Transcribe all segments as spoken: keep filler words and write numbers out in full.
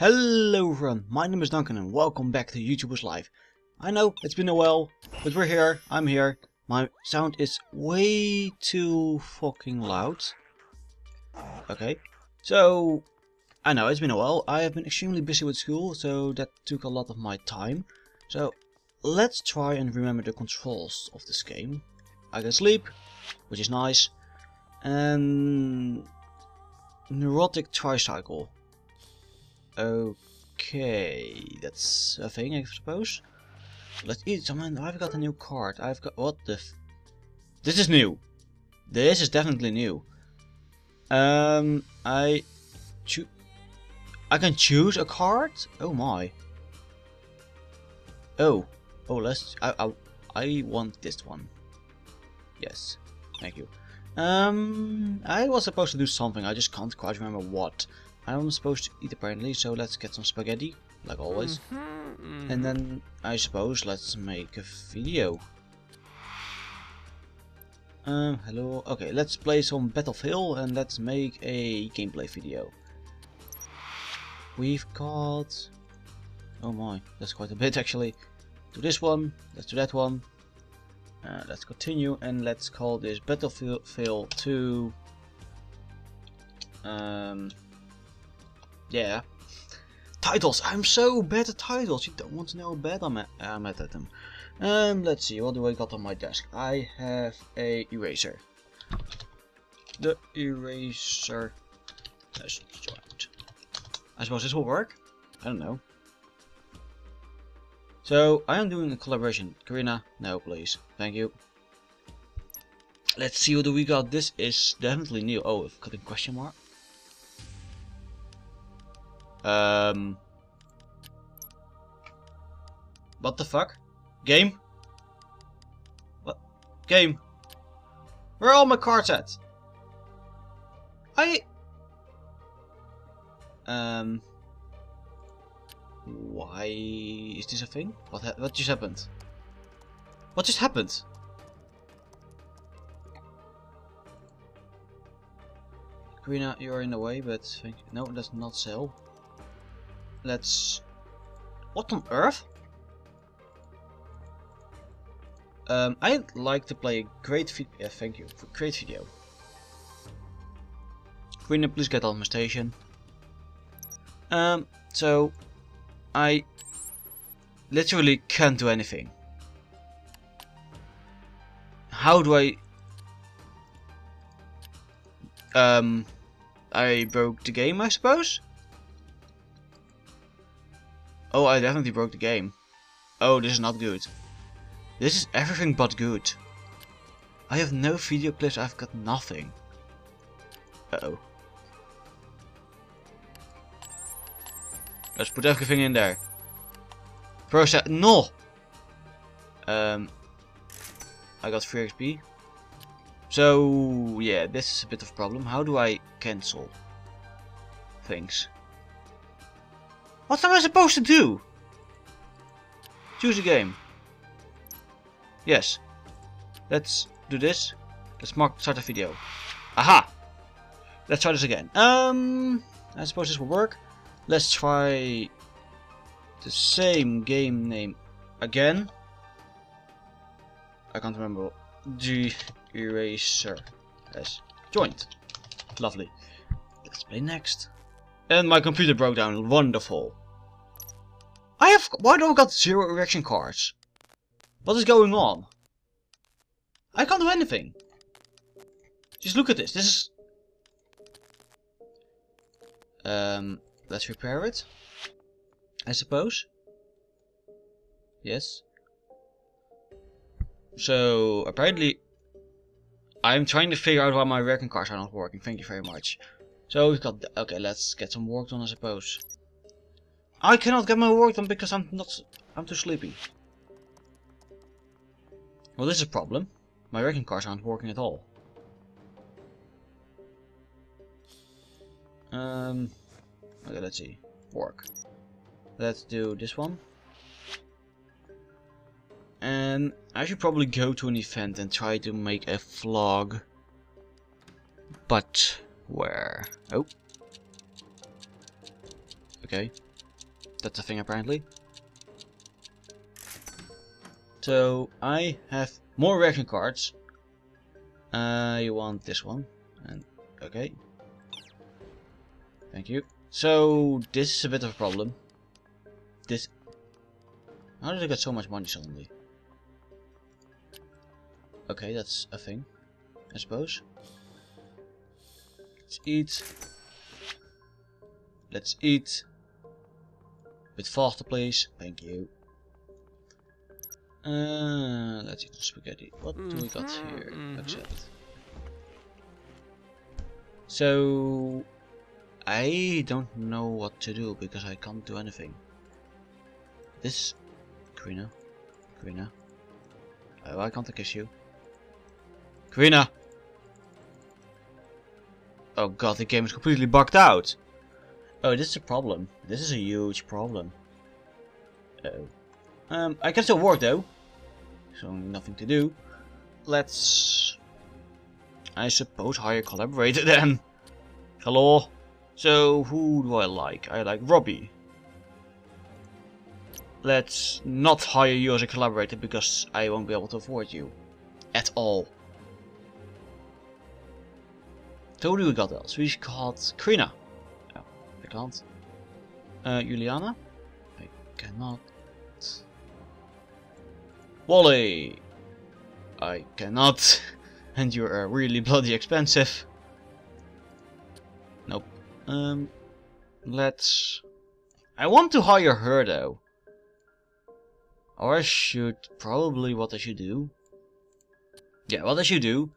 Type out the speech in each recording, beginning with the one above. Hello everyone, my name is Duncan and welcome back to Youtuber's Life. I know, it's been a while, but we're here, I'm here. My sound is way too fucking loud. Okay, so, I know, it's been a while. I have been extremely busy with school, so that took a lot of my time. So, let's try and remember the controls of this game. I can sleep, which is nice. And... neurotic tricycle. Okay, that's a thing, I suppose. Let's eat someone. I've got a new card. I've got what the? F this is new. This is definitely new. Um, I choose. I can choose a card. Oh my. Oh, oh, let's. I, I, I want this one. Yes, thank you. Um, I was supposed to do something. I just can't quite remember what. I'm supposed to eat apparently, so let's get some spaghetti, like always. Mm-hmm. And then, I suppose, let's make a video. Um, hello. Okay, let's play some Battlefield and let's make a gameplay video. We've got... oh my, that's quite a bit actually. Do this one, let's do that one. Uh, let's continue and let's call this Battlefield two... Um... yeah. Titles. I'm so bad at titles. You don't want to know how bad I'm at, I'm at them. Um, let's see. What do I got on my desk? I have a eraser. The eraser has joined. I suppose this will work. I don't know. So, I am doing a collaboration. Karina, no please. Thank you. Let's see what do we got. This is definitely new. Oh, I've got a question mark. Um, what the fuck? Game? What? Game? Where are all my cards at? I... Um... why is this a thing? What ha what just happened? What just happened? Karina, you're in the way, but thank you. No, that's not sell. Let's... what on earth? Um, I'd like to play a great video. Yeah, thank you for a great video. Karina, please get out of my station. Um, so... I... literally can't do anything. How do I... Um... I broke the game, I suppose? Oh, I definitely broke the game. Oh, this is not good. This is everything but good. I have no video clips, I've got nothing. Uh-oh. Let's put everything in there. Process- no! Um... I got free X P. So, yeah, this is a bit of a problem. How do I cancel things? What am I supposed to do? Choose a game. Yes. Let's do this. Let's mark start a video. Aha! Let's try this again. Um, I suppose this will work. Let's try the same game name again. I can't remember. The eraser has joined. Lovely. Let's play next. And my computer broke down. Wonderful. I have... why do I got zero reaction cards? What is going on? I can't do anything. Just look at this. This is... Um, let's repair it. I suppose. Yes. So, apparently... I'm trying to figure out why my reaction cards are not working. Thank you very much. So we've got... okay, let's get some work done, I suppose. I cannot get my work done because I'm not... I'm too sleepy. Well, this is a problem. My wrecking cars aren't working at all. Um... Okay, let's see. Work. Let's do this one. And I should probably go to an event and try to make a vlog. But... where? Oh. Okay. That's a thing apparently. So I have more reaction cards. Uh, you want this one, and okay. Thank you. So this is a bit of a problem. This. How did I get so much money suddenly? Okay, that's a thing, I suppose. Let's eat. Let's eat. A bit faster, please. Thank you. Uh, let's eat some spaghetti. What do we got here? Mm-hmm. Accept. So I don't know what to do because I can't do anything. This Karina, Karina. Oh, I can't kiss you. Karina! Oh god, the game is completely bugged out! Oh, this is a problem. This is a huge problem. Uh oh. Um, I can still work though. So, nothing to do. Let's... I suppose hire a collaborator then. Hello. So, who do I like? I like Robbie. Let's not hire you as a collaborator because I won't be able to afford you. At all. So what do we got else? We got Karina. Oh, I can't. Uh, Juliana? I cannot. Wally! I cannot. And you are really bloody expensive. Nope. Um, let's... I want to hire her though. Or I should probably what I should do. Yeah, what I should do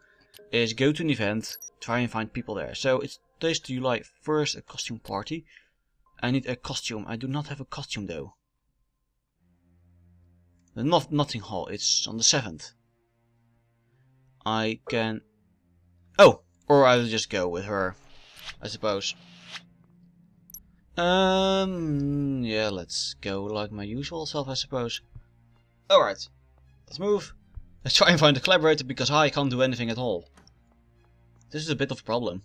is go to an event, try and find people there. So it's July first, a costume party. I need a costume. I do not have a costume though. The Not Nothing Hall. It's on the seventh. I can. Oh, or I'll just go with her, I suppose. Um, yeah, let's go like my usual self, I suppose. Alright, let's move. Let's try and find a collaborator because I can't do anything at all. This is a bit of a problem.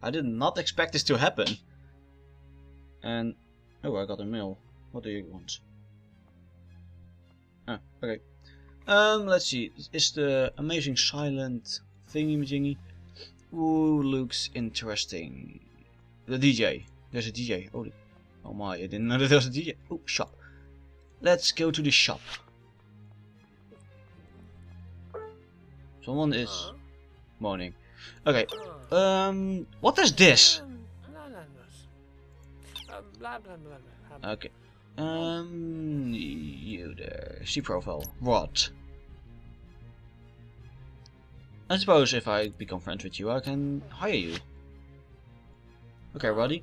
I did not expect this to happen. And... oh, I got a mail. What do you want? Oh, okay. Um, let's see. Is the amazing silent thingy-majingy? Ooh, looks interesting. The D J. There's a D J. Oh, oh my, I didn't know that there was a D J. Oh, shop. Let's go to the shop. Someone is moaning. Okay. Um. What is this? Okay. Um. You there? See profile. What? I suppose if I become friends with you, I can hire you. Okay, Roddy.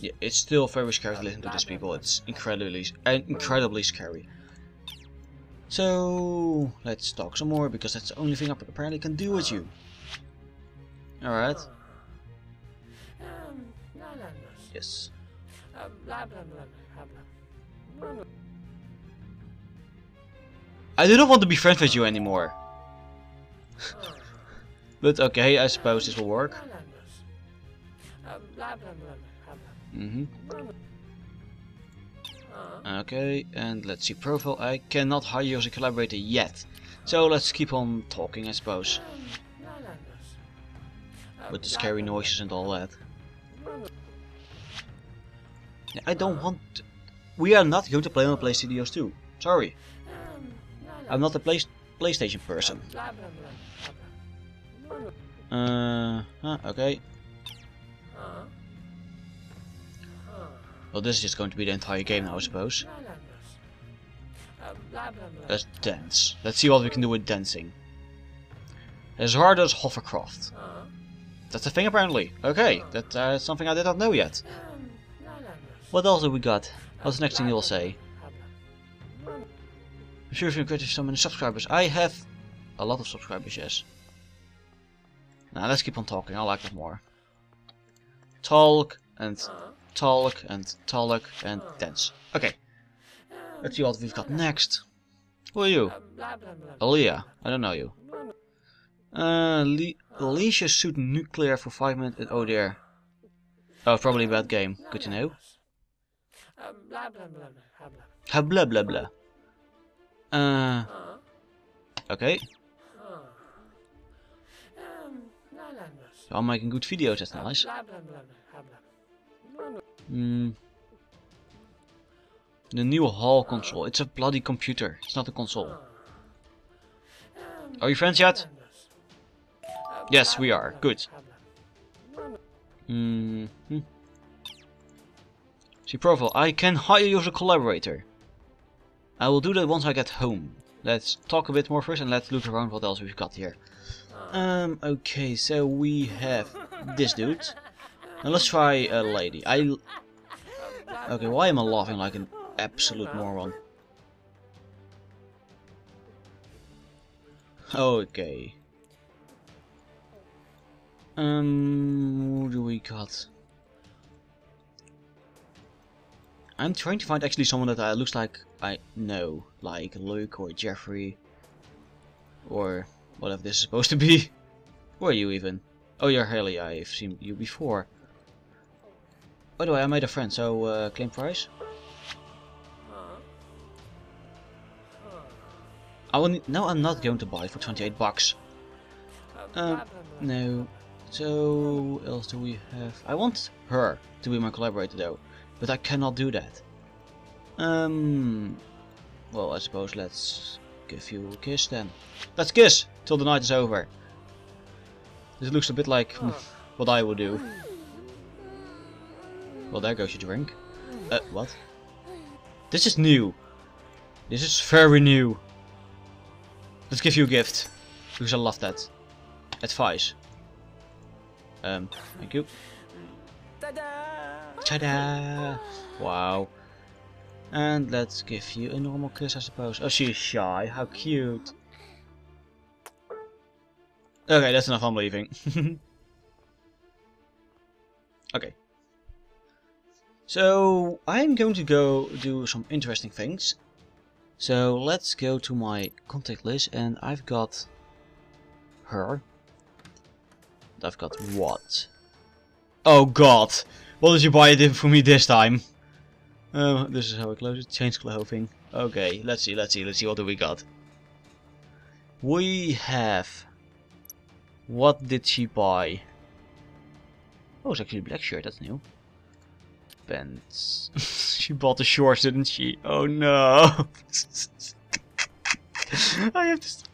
Yeah, it's still very scary to listen to these people. It's incredibly, incredibly scary. So let's talk some more because that's the only thing I apparently can do with you. All right. Yes. I do not want to be friends with you anymore. But okay, I suppose this will work. Mm-hmm. Okay, and let's see profile. I cannot hire you as a collaborator yet. So let's keep on talking, I suppose. With the scary noises and all that. I don't want... to... we are not going to play on PlayStation two. Sorry. I'm not a play PlayStation person. Uh, huh, okay. Well, this is just going to be the entire game now, I suppose. Let's dance. Let's see what we can do with dancing. As hard as hovercraft. That's a thing, apparently. Okay, that's uh, something I did not know yet. What else have we got? What's the next thing you'll say? I'm sure you've created so many subscribers. I have a lot of subscribers, yes. Now, let's keep on talking. I like that more. Talk and... talk and talk and dance. Okay. Let's see what we've got next. Who are you? Aaliyah. I don't know you. Uh, Le Alicia suit nuclear for five minutes. And, oh dear. Oh, probably bad game. Good to know. Ha blah blah blah. Uh. Okay. So I'm making good videos, that's nice. Mm. The new hall console. It's a bloody computer. It's not a console. Are you friends yet? Yes, we are. Good. Mm-hmm. See profile. I can hire you as a collaborator. I will do that once I get home. Let's talk a bit more first and let's look around what else we've got here. Um, okay, so we have this dude. Now let's try a lady. I... Okay, why am I laughing like an absolute moron? Okay. Um, what do we got? I'm trying to find actually someone that uh, looks like I know, like Luke or Jeffrey, or whatever this is supposed to be. Who are you even? Oh, you're Haley. I've seen you before. By the way, I made a friend, so uh, claim prize. I will need, no, I'm not going to buy it for twenty-eight bucks. Um, no. So, what else do we have? I want her to be my collaborator though, but I cannot do that. Um, well, I suppose let's give you a kiss then. Let's kiss till the night is over. This looks a bit like what I would do. Well, there goes your drink. Uh, what? This is new. This is very new. Let's give you a gift, because I love that. Advice. Um, thank you. Ta-da! Wow. And let's give you a normal kiss, I suppose. Oh, she's shy. How cute. Okay, that's enough. I'm leaving. Okay. So, I'm going to go do some interesting things. So, let's go to my contact list, and I've got her. I've got what? Oh god! What did you buy it for me this time? Uh, this is how I close it. Change clothing. Okay, let's see, let's see, let's see what do we got. We have... What did she buy? Oh, it's actually a black shirt, that's new. Pants. She bought the shorts, didn't she? Oh no! I have to... St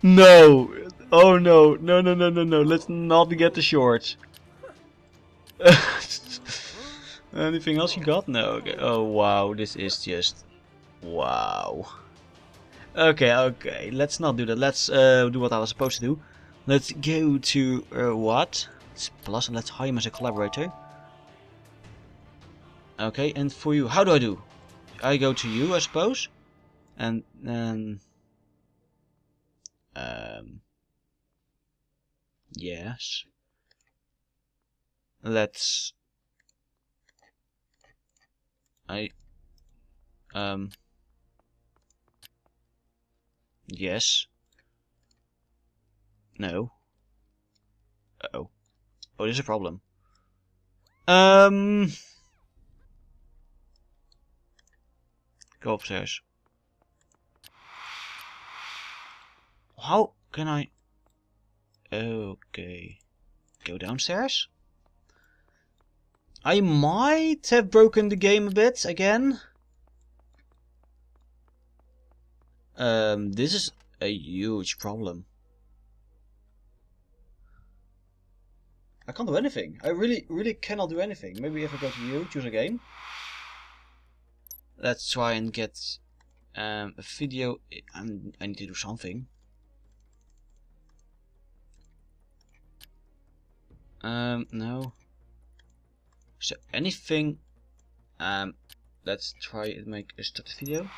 no! Oh no, no, no, no, no, no, let's not get the shorts. Anything else you got? No, okay. Oh wow, this is just... Wow. Okay, okay, let's not do that. Let's uh, do what I was supposed to do. Let's go to... Uh, what? It's plus, and let's hire him as a collaborator. Okay, and for you, how do I do? I go to you, I suppose. And then... Um... Yes. Let's... I... Um... Yes. No. Uh-oh. Oh, there's a problem. Um... Go upstairs. How can I... Okay... Go downstairs? I might have broken the game a bit again. Um, this is a huge problem. I can't do anything. I really, really cannot do anything. Maybe if I go to you, choose a game. Let's try and get um, a video. I'm, I need to do something. Um, no. So anything. Um, let's try and make a start video.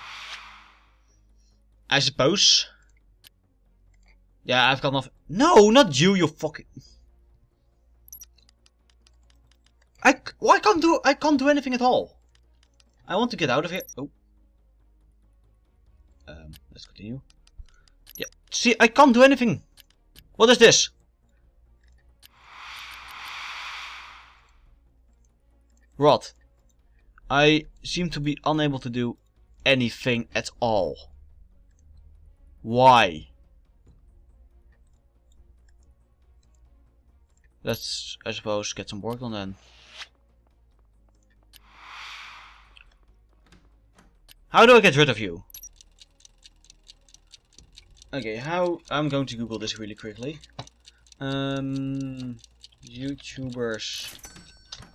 I suppose. Yeah, I've got nothing. No, not you. You fucking. I. Well, I can't do. I can't do anything at all. I want to get out of here. Oh. Um, let's continue. Yeah. See, I can't do anything. What is this? Rod. I seem to be unable to do anything at all. Why? Let's, I suppose, get some work on then. How do I get rid of you? Okay, how... I'm going to Google this really quickly. Um, Youtuber's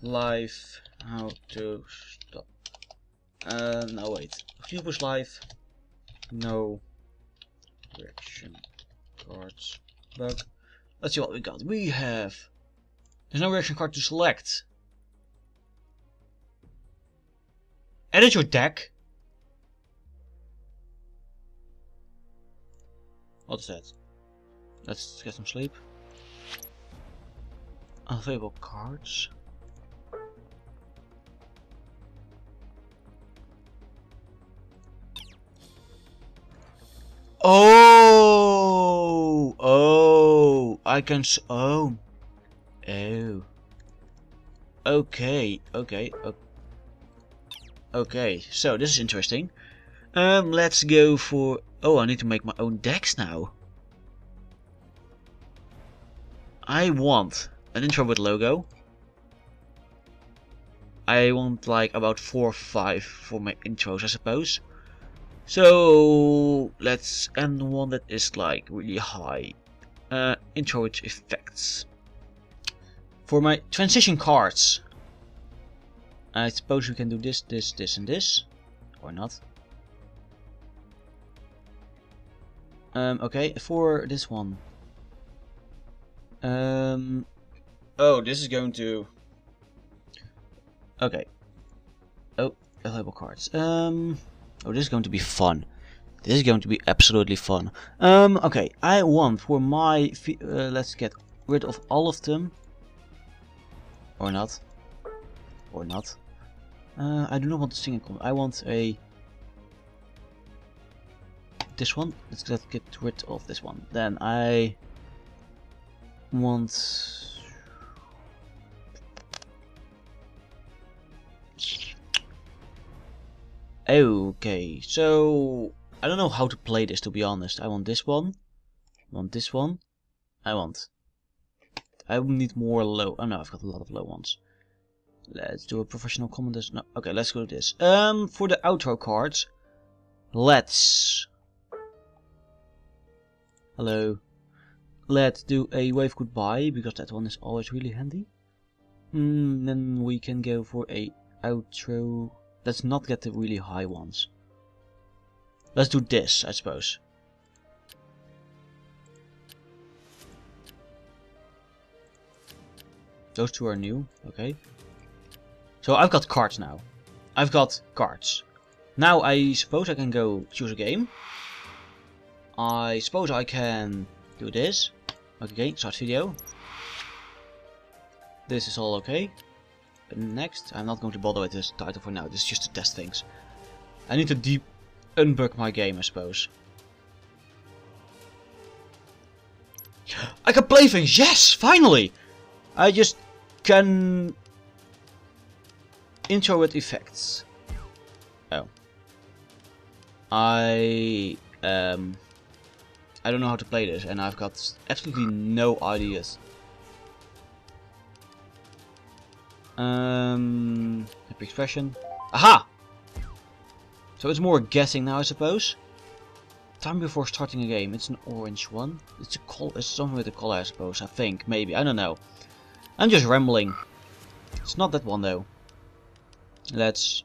Life, how to stop. Uh, no, wait. Youtuber's Life, no. Reaction cards, bug. Let's see what we got. We have... There's no reaction card to select. Edit your deck. What is that? Let's get some sleep. Available cards. Oh, oh, I can. S oh, oh. Okay, okay, okay. So this is interesting. Um, let's go for. Oh, I need to make my own decks now. I want an intro with logo. I want like about four or five for my intros, I suppose. So let's end one that is like really high. Uh, intro with effects. For my transition cards, I suppose we can do this, this, this, and this, or not. Um, okay, for this one. Um, oh, this is going to... Okay. Oh, available cards. Um, oh, this is going to be fun. This is going to be absolutely fun. Um, okay, I want for my... Uh, let's get rid of all of them. Or not. Or not. Uh, I do not want a single comment. I want a... This one. Let's get rid of this one. Then I want. Okay, so I don't know how to play this, to be honest. I want this one. I want this one. I want. I need more low. Oh no, I've got a lot of low ones. Let's do a professional commentator. No, okay, let's go to this. Um, for the outro cards, let's. Hello. Let's do a wave goodbye, because that one is always really handy. Mm, then we can go for a outro. Let's not get the really high ones. Let's do this, I suppose. Those two are new, okay. So I've got cards now. I've got cards. Now I suppose I can go choose a game. I suppose I can do this. Okay, start video. This is all okay. Next, I'm not going to bother with this title for now. This is just to test things. I need to deep unbug my game, I suppose. I can play things. Yes, finally. I just can intro with effects. Oh, I um. I don't know how to play this, and I've got absolutely no ideas. Um, happy expression. Aha! So it's more guessing now, I suppose. Time before starting a game. It's an orange one. It's a col. It's something with a color, I suppose. I think maybe. I don't know. I'm just rambling. It's not that one though. Let's.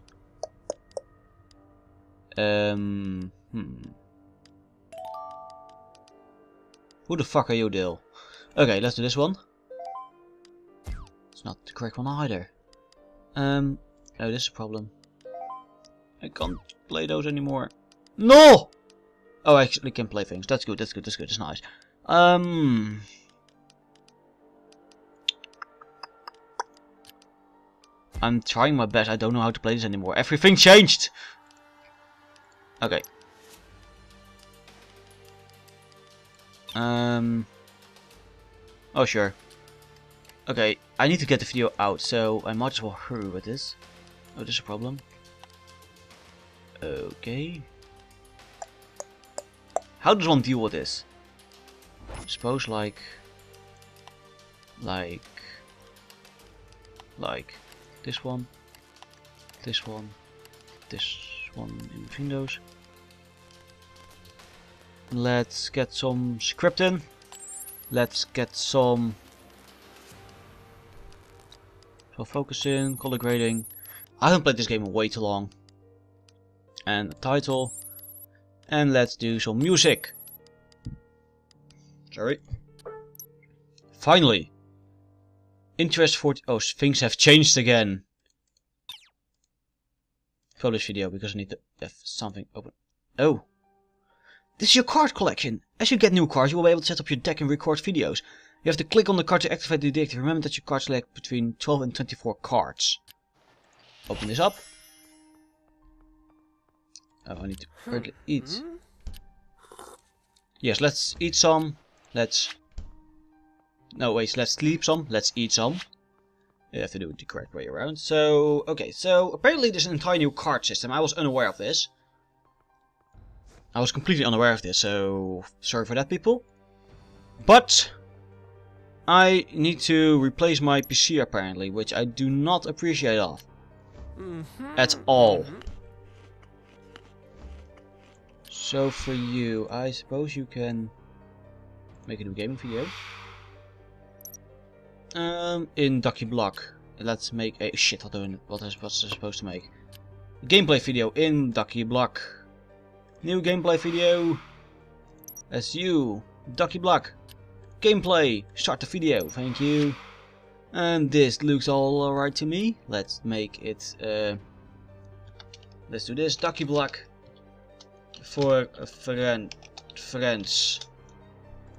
Um. Hmm. Who the fuck are you, Dale? Okay, let's do this one. It's not the correct one either. Um, oh, this is a problem. I can't play those anymore. No! Oh, I actually can play things. That's good, that's good, that's good, that's nice. Um... I'm trying my best, I don't know how to play this anymore. Everything changed! Okay. Um. Oh sure. Okay, I need to get the video out, so I might as well hurry with this. Oh, there's a problem. Okay. How does one deal with this? Suppose like... Like... Like... This one. This one. This one in between those. Let's get some script in. Let's get some... So focus in, color grading. I haven't played this game way too long. And the title. And let's do some music. Sorry. Finally. Interest for... Oh, things have changed again. Publish video because I need to have something open. Oh. This is your card collection. As you get new cards, you will be able to set up your deck and record videos. You have to click on the card to activate the deck. Remember that your cards select between twelve and twenty-four cards. Open this up. Oh, I need to hurriedly eat. Yes, let's eat some. Let's... No, wait, let's sleep some. Let's eat some. You have to do it the correct way around. So, okay, so apparently there's an entire new card system. I was unaware of this. I was completely unaware of this, so sorry for that, people. But... I need to replace my P C apparently, which I do not appreciate of. Mm-hmm. At all. So for you, I suppose you can make a new gaming video. Um, in Ducky Block. Let's make a... Shit, what am I supposed to make? Gameplay video in Ducky Block. New gameplay video. That's you, Ducky Block. Gameplay, start the video, thank you. And this looks all alright to me. Let's make it, uh, let's do this, Ducky Block for friend, friends.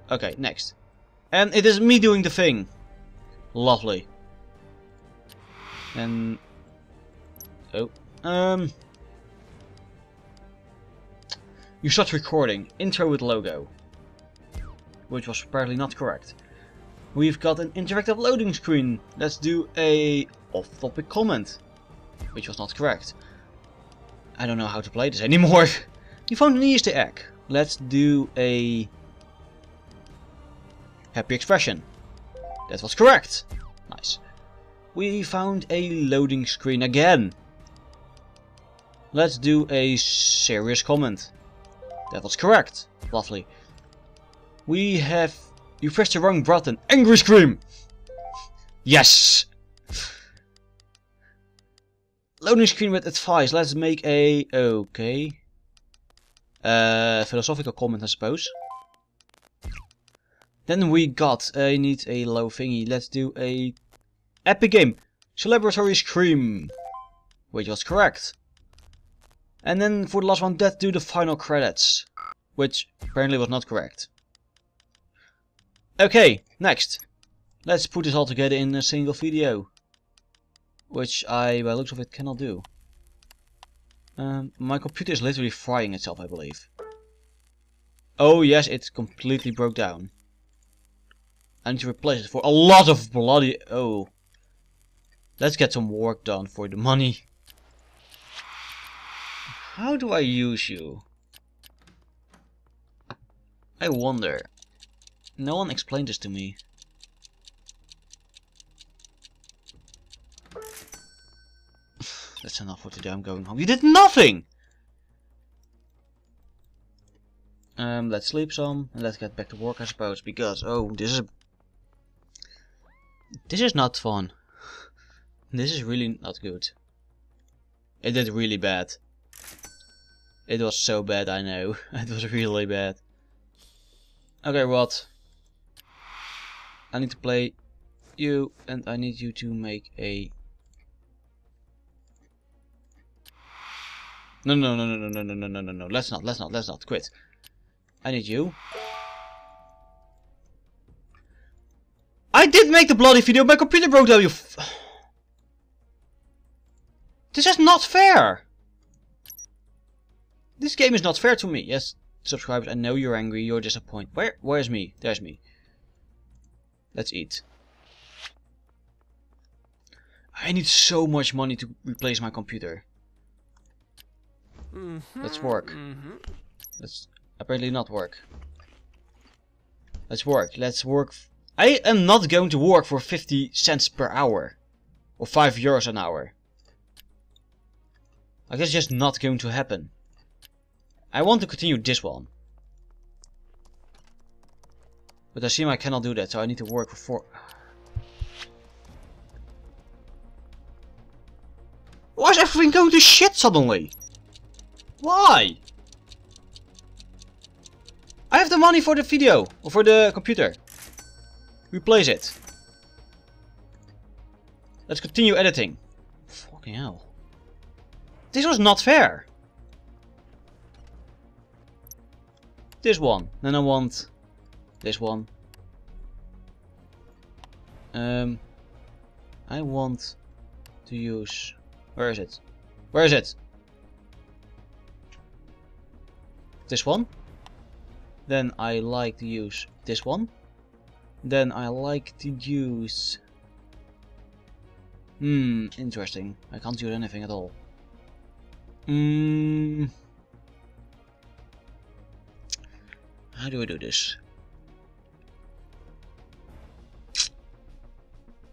Okay, next. And it is me doing the thing. Lovely. And, oh, um, you start recording, intro with logo. Which was apparently not correct. We've got an interactive loading screen. Let's do a off-topic comment. Which was not correct. I don't know how to play this anymore. You found an Easter egg. Let's do a... Happy expression. That was correct. Nice. We found a loading screen again. Let's do a serious comment. That was correct. Lovely. We have... You pressed the wrong button. Angry scream! Yes! Loading screen with advice. Let's make a... Okay. Uh, philosophical comment, I suppose. Then we got... I need a low thingy. Let's do a... Epic game. Celebratory scream. Which was correct. And then for the last one, let's do the final credits. Which apparently was not correct. Okay, next. Let's put this all together in a single video. Which I, by looks of it, cannot do. Um, my computer is literally frying itself, I believe. Oh yes, it completely broke down. I need to replace it for a lot of bloody... Oh. Let's get some work done for the money. How do I use you? I wonder. No one explained this to me. That's enough for today, I'm going home. You did nothing! Um, let's sleep some, and let's get back to work, I suppose, because, oh, this is... This is not fun. This is really not good. It did really bad. It was so bad, I know. It was really bad. Okay, what? I need to play you, and I need you to make a... No, no, no, no, no, no, no, no, no, no, let's not, let's not, let's not, quit. I need you. I did make the bloody video, my computer broke down, you f... This is not fair! This game is not fair to me, yes, subscribers, I know you're angry, you're disappointed. Where, where's me? There's me. Let's eat. I need so much money to replace my computer. Mm-hmm, Let's work. Mm-hmm. Let's apparently not work. Let's work. Let's work. F I am not going to work for fifty cents per hour. Or five euros an hour. I guess it's just not going to happen. I want to continue this one. But I seem I cannot do that, so I need to work for four... Why is everything going to shit suddenly? Why? I have the money for the video, or for the computer. Replace it. Let's continue editing. Fucking hell. This was not fair. This one. Then I want... this one. Um, I want to use... Where is it? Where is it? This one. Then I like to use this one. Then I like to use... Hmm, interesting. I can't use anything at all. Hmm... How do I do this?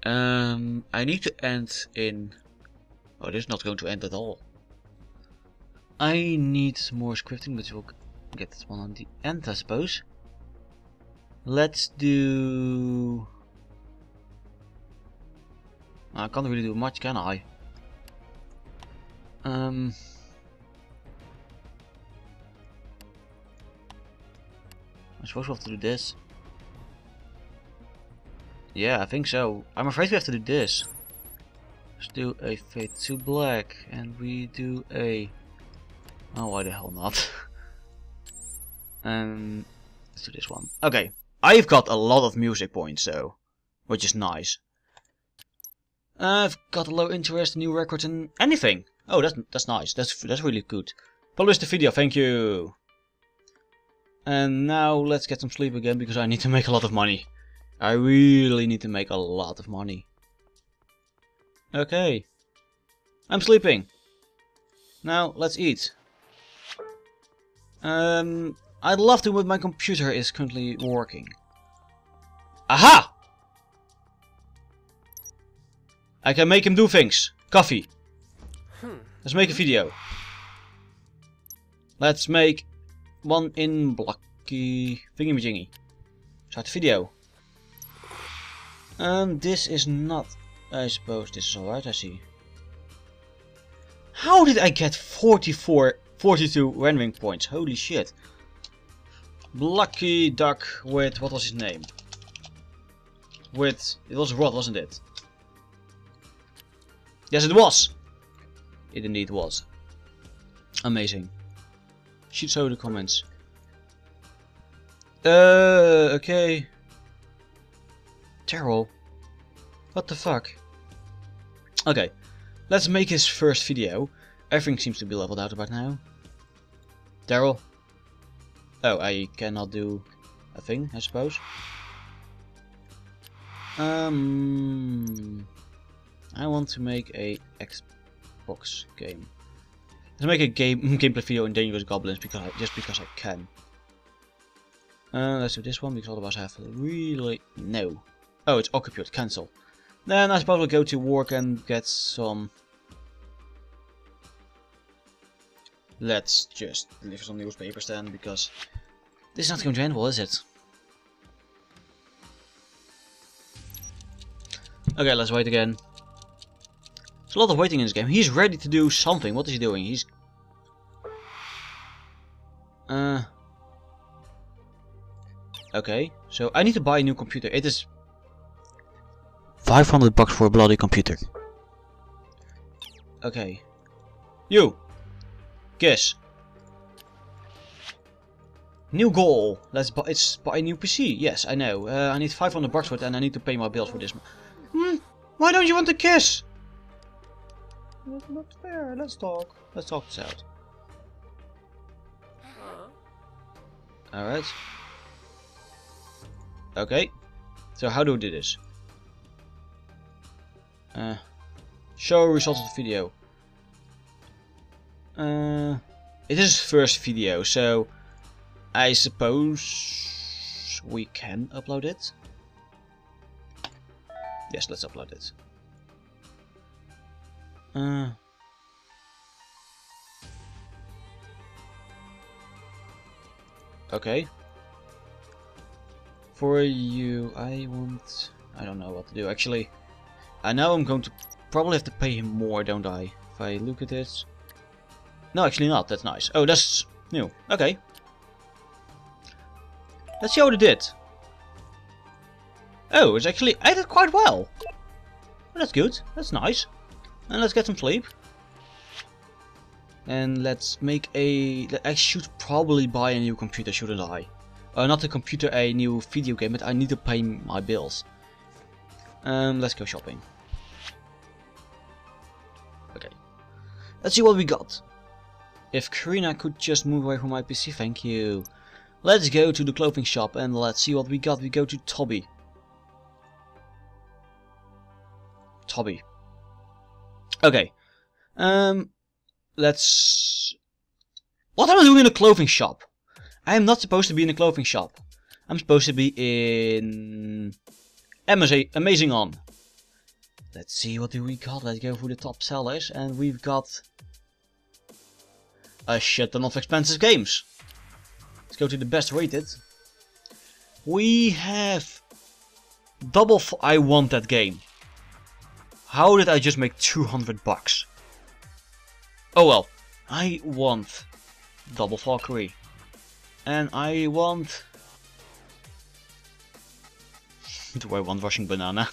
Um, I need to end in... Oh, this is not going to end at all. I need more scripting, but we'll get this one on the end, I suppose. Let's do... I can't really do much, can I? Um... I suppose we'll have to do this. Yeah, I think so. I'm afraid we have to do this. Let's do a fade to black, and we do a... Oh, why the hell not? um, let's do this one. Okay, I've got a lot of music points, so... which is nice. I've got a low interest, new records, and anything. Oh, that's that's nice. That's that's really good. Publish the video, thank you. And now let's get some sleep again, because I need to make a lot of money. I really need to make a lot of money. Okay. I'm sleeping. Now, let's eat. Um, I'd love to, but my computer is currently working. Aha! I can make him do things. Coffee. Let's make a video. Let's make one in Blocky thingy-majingy. Start the video. Um, this is not... I suppose this is alright, I see. How did I get forty-four, forty-two rendering points? Holy shit. Blocky Duck with... what was his name? With... it was Rod, wasn't it? Yes, it was! It indeed was. Amazing. Should show the comments. Uh, okay... Terrell. What the fuck? Okay, let's make his first video. Everything seems to be leveled out about now. Terrell. Oh, I cannot do a thing, I suppose. Um, I want to make a Xbox game. Let's make a game gameplay video in Dangerous Goblins because I, just because I can. Uh, let's do this one because otherwise I have really no. Oh, it's occupied. Cancel. Then I suppose we'll go to work and get some... Let's just leave some newspapers then, because... this is not going to end well, is it? Okay, let's wait again. There's a lot of waiting in this game. He's ready to do something. What is he doing? He's... Uh... Okay, so I need to buy a new computer. It is... five hundred bucks for a bloody computer. Okay. You! Guess. New goal! Let's buy, it's buy a new P C. Yes, I know. Uh, I need five hundred bucks for it and I need to pay my bills for this. Hmm? Why don't you want to kiss? That's not fair. Let's talk. Let's talk this out. Alright. Okay. So how do we do this? Uh, Show results of the video. Uh, it is his first video, so I suppose we can upload it. Yes, let's upload it. Uh, okay. For you, I want... I don't know what to do, actually. I know I'm going to probably have to pay him more, don't I? If I look at this... No, actually not. That's nice. Oh, that's new. Okay. Let's see how it did. Oh, it's actually... I did quite well. That's good. That's nice. And let's get some sleep. And let's make a... I should probably buy a new computer, shouldn't I? Uh, not a computer, a new video game, but I need to pay my bills. Um, let's go shopping. Okay. Let's see what we got. If Karina could just move away from my P C, thank you. Let's go to the clothing shop and let's see what we got. We go to Tobby. Tobby. Okay. Um, let's... What am I doing in a clothing shop? I am not supposed to be in a clothing shop. I'm supposed to be in... Amaz- Amazing On. Let's see what do we got. Let's go for the top sellers and we've got... a shit ton of expensive games. Let's go to the best rated. We have Double... F I want that game. How did I just make two hundred bucks? Oh well. I want Double Valkyrie. And I want... Do I want Rushing Banana?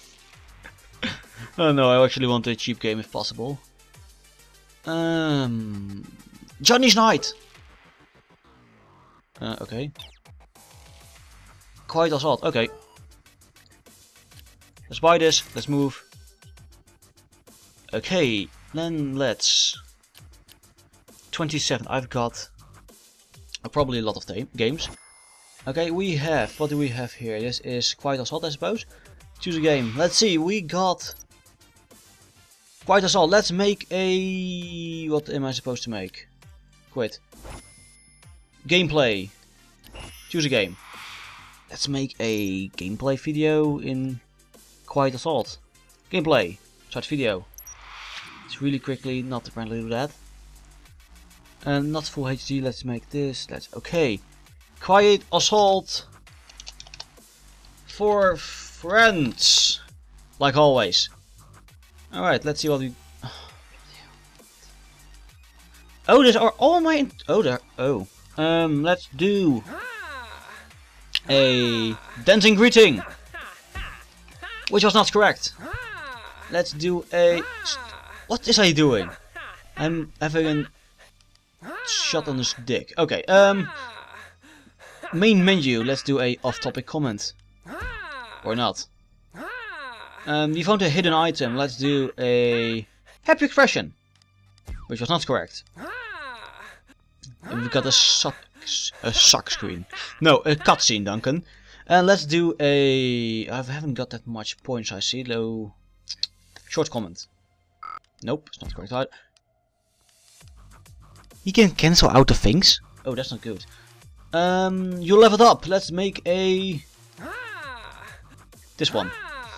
Oh no, I actually want a cheap game if possible. Um... Johnny's Knight! Uh, okay. Quiet Assault, okay. Let's buy this, let's move. Okay, then let's... twenty-seven, I've got... Uh, probably a lot of game games. Okay, we have... What do we have here? This is Quiet Assault, I suppose. Choose a game. Let's see, we got... Quiet Assault, let's make a... What am I supposed to make? Quit. Gameplay. Choose a game. Let's make a gameplay video in Quiet Assault. Gameplay. Start video. It's really quickly, not apparently do that. And not full H D, let's make this. Let's okay. Quiet Assault for friends. Like always. Alright, let's see what we Oh, these are all my... Oh, there... Oh. Um, let's do... a... dancing greeting! Which was not correct. Let's do a... What is I doing? I'm having a... shot on his dick. Okay, um... main menu, let's do a off-topic comment. Or not. Um, you found a hidden item, let's do a... happy expression! Which was not correct. And we've got a suck, a suck screen. No, a cutscene, Duncan. And let's do a... I haven't got that much points, I see. Low... short comment. Nope, it's not correct. I... You can cancel out the things? Oh, that's not good. Um, you leveled up. Let's make a... This one.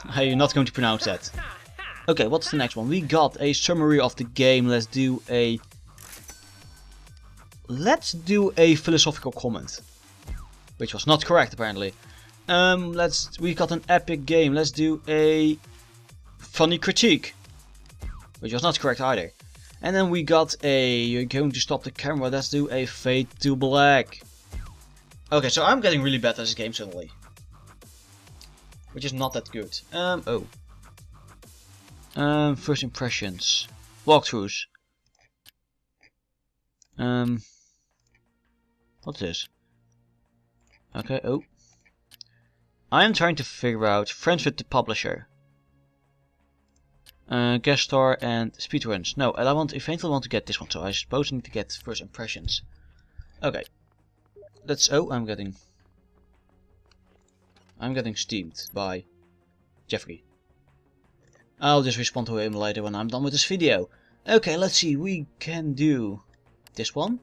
I'm not going to pronounce that. Okay, what's the next one? We got a summary of the game. Let's do a... Let's do a philosophical comment. Which was not correct, apparently. Um, let's... We got an epic game. Let's do a... funny critique. Which was not correct either. And then we got a... You're going to stop the camera. Let's do a fade to black. Okay, so I'm getting really bad at this game suddenly. Which is not that good. Um, oh. Um, first impressions, walkthroughs. Um, what's this? Okay, oh. I am trying to figure out friends with the publisher. Uh, guest star and speedruns. No, and I want eventually want to get this one, so I suppose I need to get first impressions. Okay. Let's. Oh, I'm getting. I'm getting steamed by Jeffrey. I'll just respond to him later when I'm done with this video. Okay, let's see, we can do this one,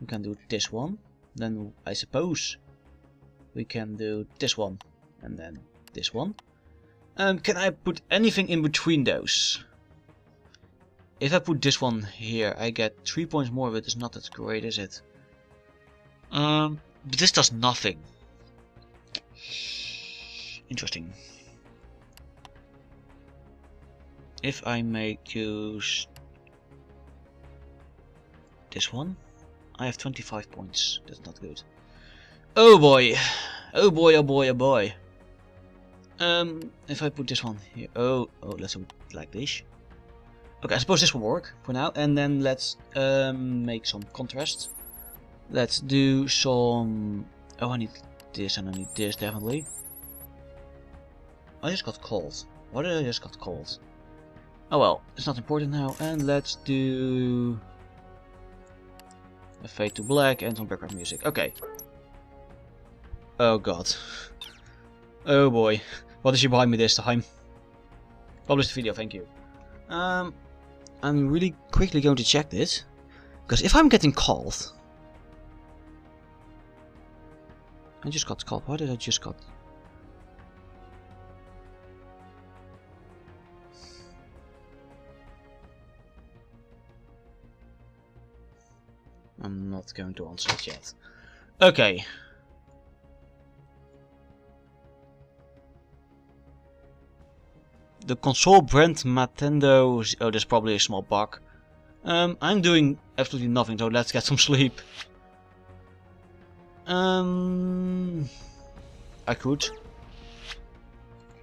we can do this one, then I suppose we can do this one, and then this one. Um, can I put anything in between those? If I put this one here, I get three points more, but it's not that great, is it? Um, but this does nothing. Interesting. If I make use this one, I have twenty-five points. That's not good. Oh boy! Oh boy! Oh boy! Oh boy! Um, if I put this one here, oh, oh, let's do it like this. Okay, I suppose this will work for now. And then let's um make some contrast. Let's do some. Oh, I need this and I need this definitely. I just got cold. Why did I just got cold? Oh well, it's not important now. And let's do a fade to black and some background music. Okay. Oh god. Oh boy. What is she behind me this time? Publish the video, thank you. Um, I'm really quickly going to check this. Because if I'm getting called... I just got called. Why did I just got... I'm not going to answer it yet. Okay. The console brand Nintendo. Oh, there's probably a small bug. Um, I'm doing absolutely nothing, so let's get some sleep. Um, I could.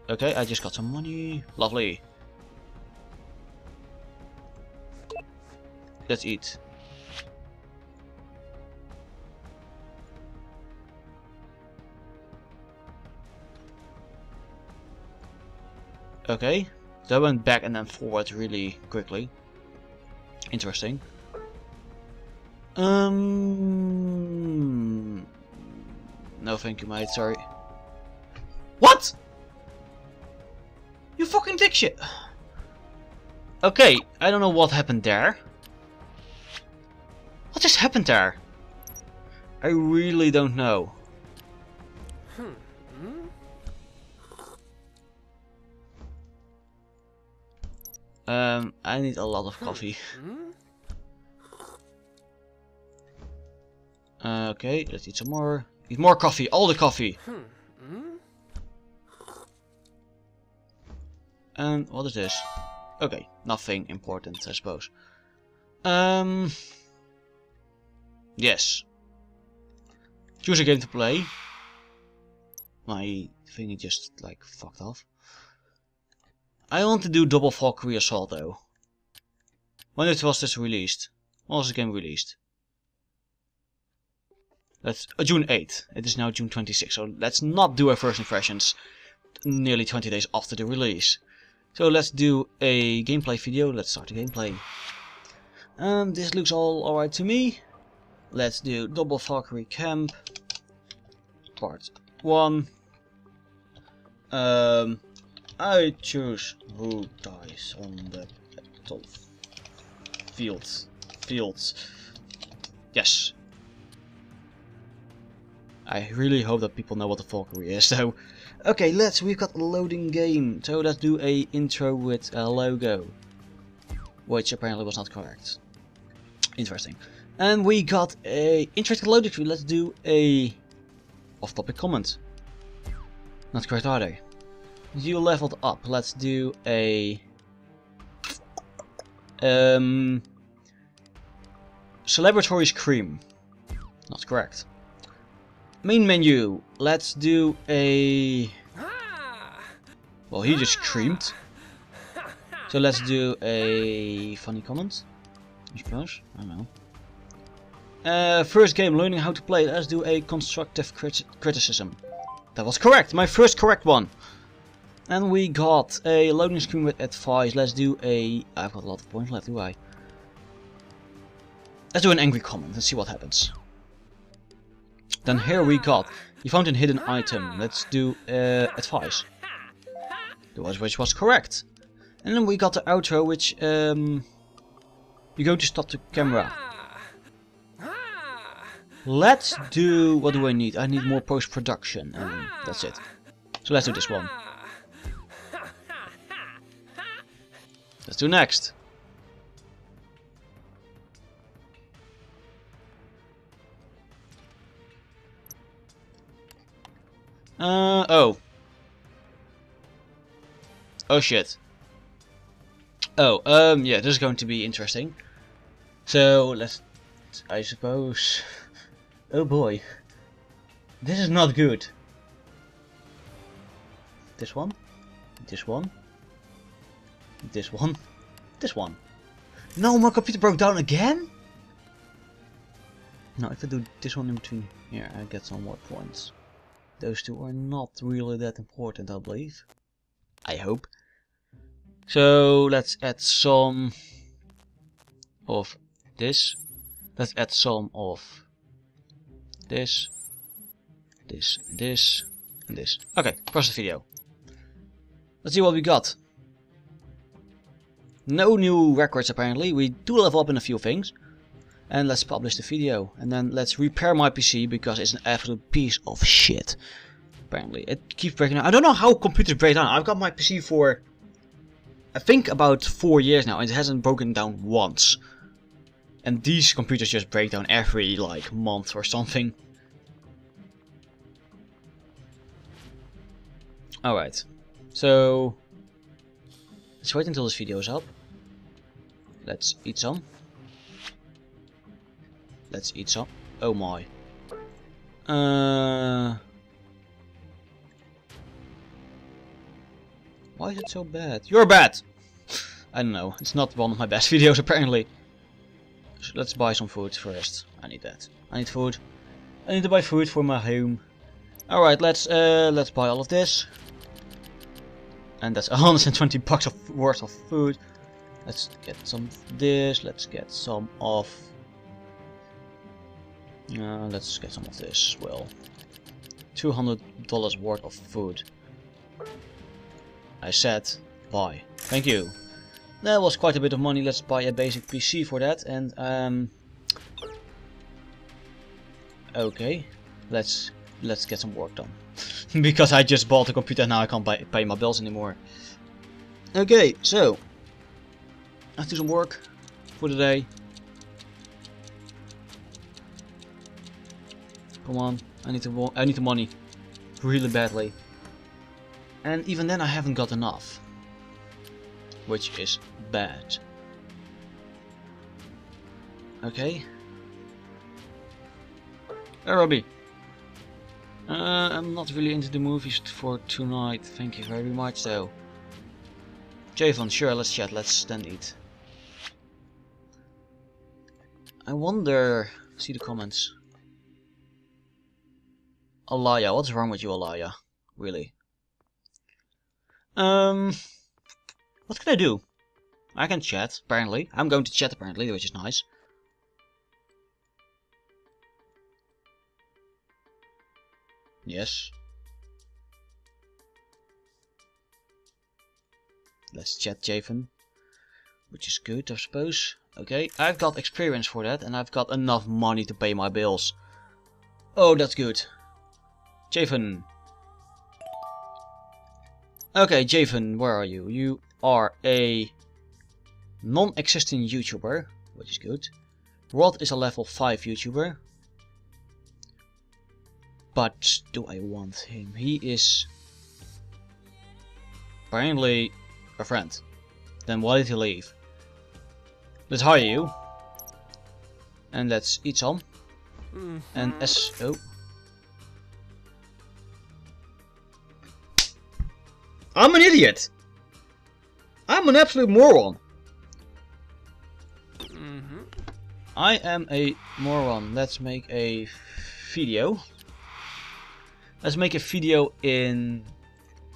Okay, I just got some money. Lovely. Let's eat. Okay, so I went back and then forward really quickly. Interesting. Um, no, thank you, mate. Sorry. What? You fucking dick shit. Okay, I don't know what happened there. What just happened there? I really don't know. Um, I need a lot of coffee. Uh, okay, let's eat some more. Eat more coffee, all the coffee! And what is this? Okay, nothing important, I suppose. Um, yes. Choose a game to play. My thingy just, like, fucked off. I want to do Double Valkyrie Assault though. When it was this released? When was the game released? That's uh, June eighth. It is now June twenty-sixth, so let's not do our first impressions nearly twenty days after the release. So let's do a gameplay video. Let's start the gameplay. Um, this looks all alright to me. Let's do Double Valkyrie Camp Part one. Um... I choose who dies on the battlefield. Fields. Yes. I really hope that people know what the Valkyrie is. So, okay, let's. We've got a loading game. So let's do a intro with a logo, which apparently was not correct. Interesting. And we got a interesting loading screen. Let's do a off-topic comment. Not correct, are they? You leveled up. Let's do a um celebratory scream. Not correct. Main menu. Let's do a. Well, he just screamed. So let's do a funny comment. I suppose. I don't know. Uh, first game, learning how to play. Let's do a constructive crit criticism. That was correct. My first correct one. And we got a loading screen with advice. Let's do a... I've got a lot of points left, do I? Let's do an angry comment and see what happens. Then here we got... You found a hidden item. Let's do uh, advice. Which was correct. And then we got the outro, which um, you go to stop the camera. Let's do, what do I need? I need more post-production, and that's it. So let's do this one. Let's do next. Uh, oh. Oh shit. Oh, um, yeah, this is going to be interesting. So, let's, I suppose... Oh boy. This is not good. This one. This one. This one. This one. No, my computer broke down again? No, if I do this one in between here, I get some more points. Those two are not really that important, I believe. I hope. So, let's add some of this. Let's add some of this. This, this, and this. Okay, pause the video. Let's see what we got. No new records apparently. We do level up in a few things. And let's publish the video. And then let's repair my P C because it's an absolute piece of shit. Apparently. It keeps breaking down. I don't know how computers break down. I've got my P C for, I think, about four years now. And it hasn't broken down once. And these computers just break down every, like, month or something. Alright. So, let's wait until this video is up. Let's eat some. Let's eat some. Oh my. Uh. Why is it so bad? You're bad! I don't know. It's not one of my best videos apparently. So let's buy some food first. I need that. I need food. I need to buy food for my home. Alright, let's uh let's buy all of this. And that's one hundred twenty bucks of worth of food. Let's get some of this, let's get some of Uh, let's get some of this, well, two hundred dollars worth of food. I said buy. Thank you. That was quite a bit of money. Let's buy a basic P C for that, and um okay, let's let's get some work done. Because I just bought a computer and now I can't buy, pay my bills anymore. Okay, so let's do some work for the day. Come on, I need the I need the money really badly, and even then I haven't got enough, which is bad. Okay. Hey Robbie, uh, I'm not really into the movies for tonight. Thank you very much, though. Javon, sure, let's chat. Let's then eat. I wonder. See the comments. Alaya, what's wrong with you, Alaya? Really? Um, what can I do? I can chat, apparently. I'm going to chat, apparently, which is nice. Yes. Let's chat, Javen. Which is good, I suppose. Okay, I've got experience for that, and I've got enough money to pay my bills. Oh, that's good. Javen. Okay, Javen, where are you? You are a non-existing YouTuber, which is good. Rod is a level five YouTuber. But do I want him? He is apparently a friend. Then why did he leave? Let's hire you. And let's eat some. Mm-hmm. And as... oh. I'm an idiot! I'm an absolute moron! Mm-hmm. I am a moron. Let's make a video. Let's make a video in...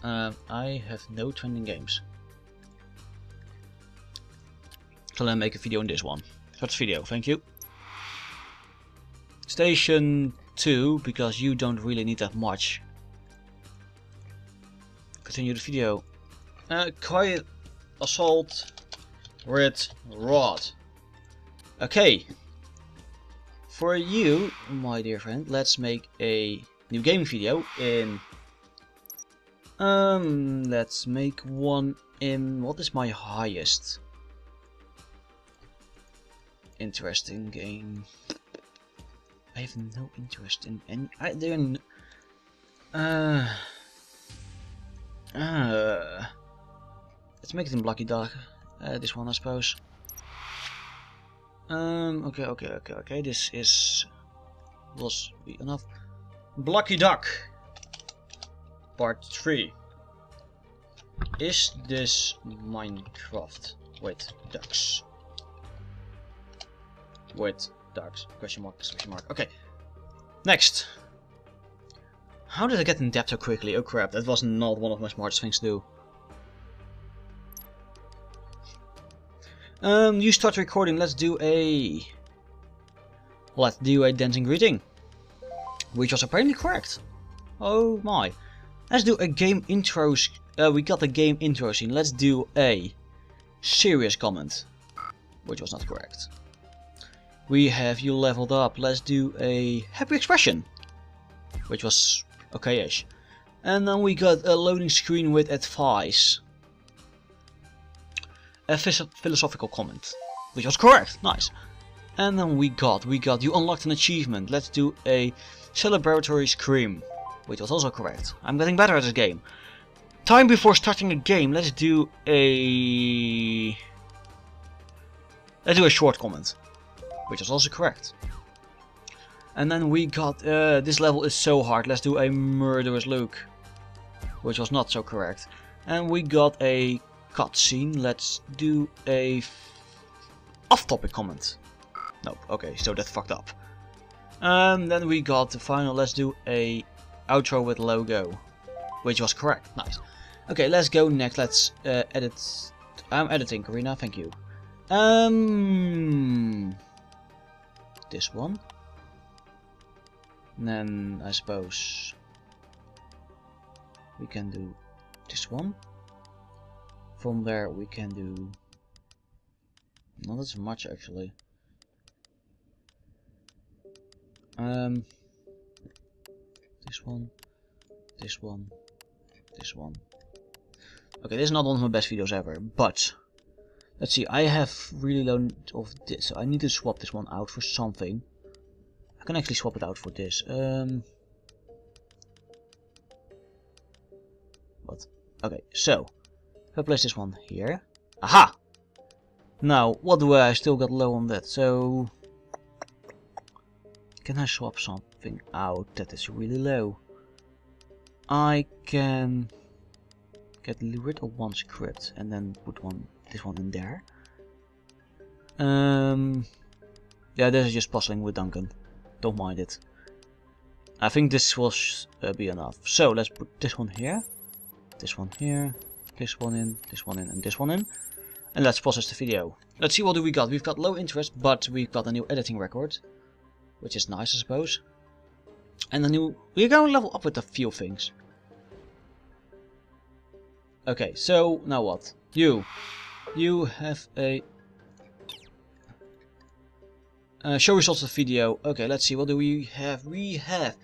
Uh, I have no trending games. So let's make a video in this one. That's video, thank you. Station two, because you don't really need that much. Continue the video. Uh, Quiet Assault with Rod. Okay. For you, my dear friend, let's make a new gaming video in... Um, let's make one in... What is my highest? Interesting game. I have no interest in any... I don't... Uh... Uh... Let's make it in Blocky Duck. Uh, this one, I suppose. Um, okay, okay, okay, okay. This is... was enough. Blocky Duck! Part three. Is this Minecraft with ducks? With ducks. Question mark, question mark. Okay. Next. How did I get in depth so quickly? Oh crap, that was not one of my smartest things to do. Um, you start recording. Let's do a... Let's do a dancing greeting. Which was apparently correct. Oh my. Let's do a game intro... Uh, we got a game intro scene. Let's do a serious comment. Which was not correct. We have you leveled up. Let's do a happy expression. Which was okay-ish. And then we got a loading screen with advice. A philosophical comment. Which was correct. Nice. And then we got, we got you unlocked an achievement. Let's do a celebratory scream. Which was also correct. I'm getting better at this game. Time before starting the game. Let's do a... Let's do a short comment. Which was also correct. And then we got... Uh, this level is so hard. Let's do a murderous look. Which was not so correct. And we got a cutscene. Let's do a... off-topic comment. Nope. Okay, so that's fucked up. And then we got the final... Let's do a... outro with logo, which was correct. Nice. Okay, let's go next. Let's uh, edit. I'm editing, Karina. Thank you. Um, this one. And then I suppose we can do this one. From there we can do not as much actually. Um. This one, this one, this one. Okay, this is not one of my best videos ever, but let's see. I have really low need of this, so I need to swap this one out for something. I can actually swap it out for this. Um, what? Okay, so if I place this one here, aha. Now what do I? I still got low on that, so can I swap some? Out that is really low. I can get rid of one script and then put one this one in there. Um, yeah, this is just puzzling with Duncan. Don't mind it. I think this will uh, be enough. So let's put this one here, this one here, this one in, this one in, and this one in, and let's process the video. Let's see what do we got. We've got low interest, but we've got a new editing record, which is nice, I suppose. And then you, we're going to level up with a few things. Okay, so now what? You. You have a... Uh, show results of video. Okay, let's see. What do we have? We have...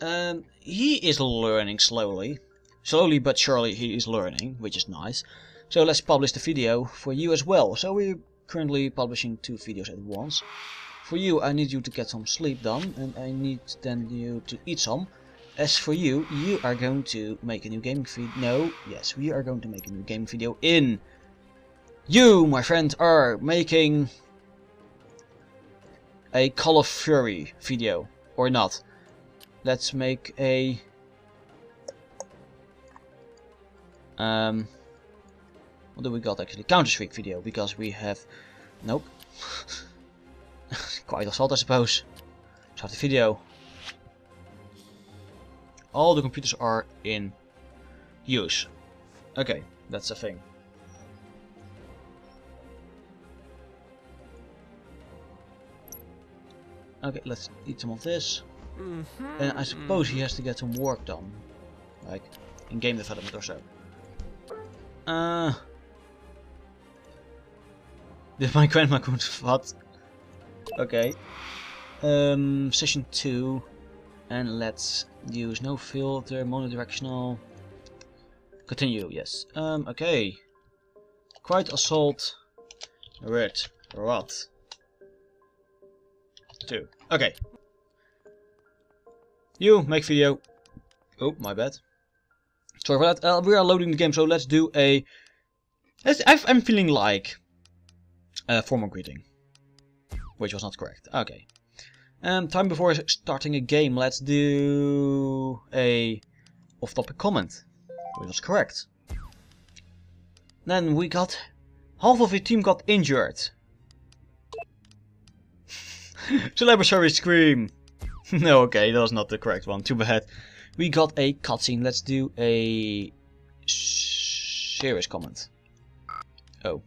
Um, he is learning slowly. Slowly but surely he is learning, which is nice. So let's publish the video for you as well. So we're currently publishing two videos at once. For you, I need you to get some sleep done, and I need then you to eat some. As for you, you are going to make a new gaming video. No, yes, we are going to make a new gaming video in. You, my friend, are making a Call of Fury video, or not. Let's make a... Um... What do we got actually? Counter-Strike video, because we have... Nope. Quiet Assault, I suppose. Start the video. All the computers are in use. Okay, that's a thing. Okay, let's eat some of this. Mm-hmm. And I suppose he has to get some work done. Like, in game development or so. Uh, Did my grandma go to F O D? Okay. Um, session two. And let's use no filter, monodirectional. Continue, yes. Um, okay. Quiet Assault. Red. Rot. Two. Okay. You, make video. Oh, my bad. Sorry for that. Uh, we are loading the game, so let's do a... Let's, I've, I'm feeling like... a formal greeting. Which was not correct. Okay. Um, time before starting a game, let's do a off-topic comment, which was correct. Then we got... half of the team got injured. Celebratory scream! No, okay, that was not the correct one. Too bad. We got a cutscene. Let's do a serious comment. Oh.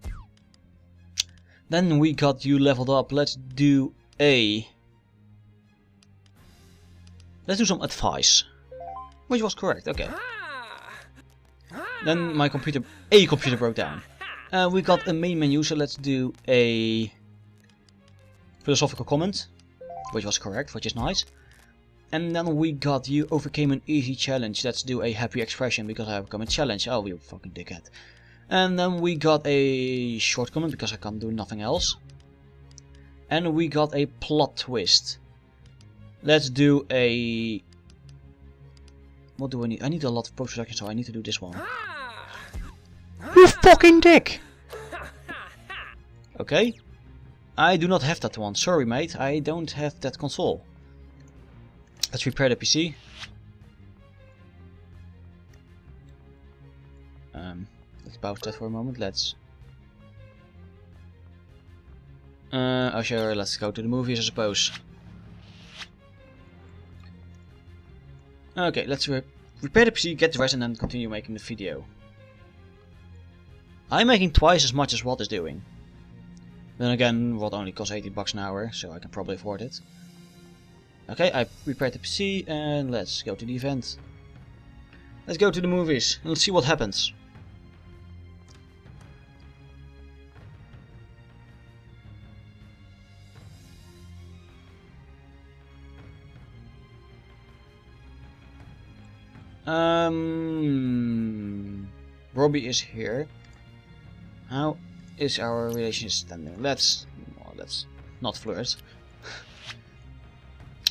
Then we got you leveled up. Let's do a... Let's do some advice. Which was correct, okay. Then my computer... A computer broke down. Uh, we got a main menu, so let's do a... philosophical comment. Which was correct, which is nice. And then we got you overcame an easy challenge. Let's do a happy expression because I overcome a challenge. Oh, you fucking dickhead. And then we got a short comment because I can't do nothing else. And we got a plot twist. Let's do a... What do I need? I need a lot of post-production, so I need to do this one. You fucking dick! Okay. I do not have that one. Sorry, mate. I don't have that console. Let's repair the P C. Um, let's pause that for a moment. Let's. Uh, oh sure. Let's go to the movies, I suppose. Okay, let's re repair the P C, get the rest, and then continue making the video. I'm making twice as much as Rod is doing. Then again, Rod only costs eighty bucks an hour, so I can probably afford it. Okay, I repaired the P C and let's go to the event. Let's go to the movies and let's see what happens. Um, Robbie is here. How is our relationship standing? Let's, well, let's not flirt.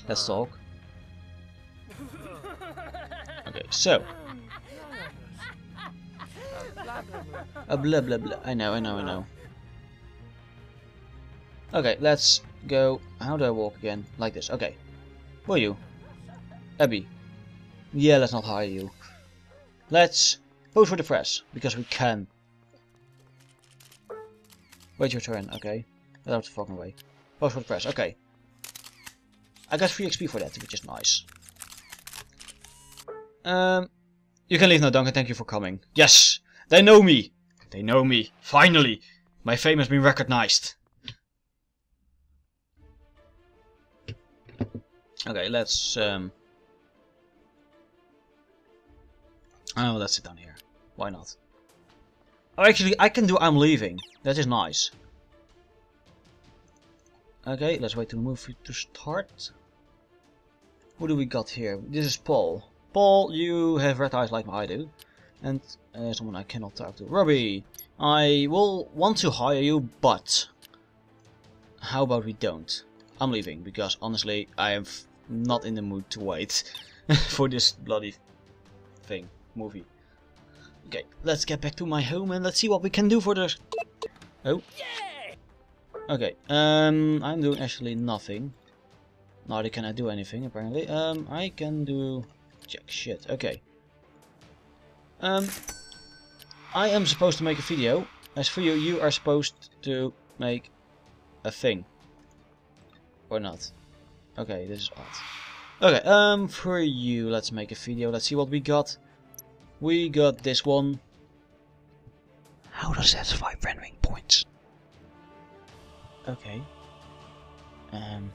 Let's talk. Okay, so. Uh, blah blah blah. I know, I know, I know. Okay, let's go. How do I walk again? Like this. Okay. Where are you? Abby. Yeah, let's not hire you. Let's pose for the press, because we can. Wait your turn, okay. Without the fucking way. Pose for the press, okay. I got free X P for that, which is nice. Um, you can leave now, Duncan. Thank you for coming. Yes! They know me! They know me. Finally! My fame has been recognized. Okay, let's... Um... Oh, let's sit down here. Why not? Oh, actually, I can do I'm leaving. That is nice. Okay, let's wait to move to start. Who do we got here? This is Paul. Paul, you have red eyes like I do. And uh, someone I cannot talk to. Robbie, I will want to hire you, but... How about we don't? I'm leaving, because honestly, I am not in the mood to wait for this bloody thing, movie. Okay, let's get back to my home and let's see what we can do for the... Oh. Okay, um, I'm doing actually nothing. Neither can I do anything, apparently. Um, I can do... Jack shit, okay. Um, I am supposed to make a video. As for you, you are supposed to make a thing. Or not. Okay, this is odd. Okay, um, for you, let's make a video. Let's see what we got. We got this one. How does that survive rendering points? Okay. Um,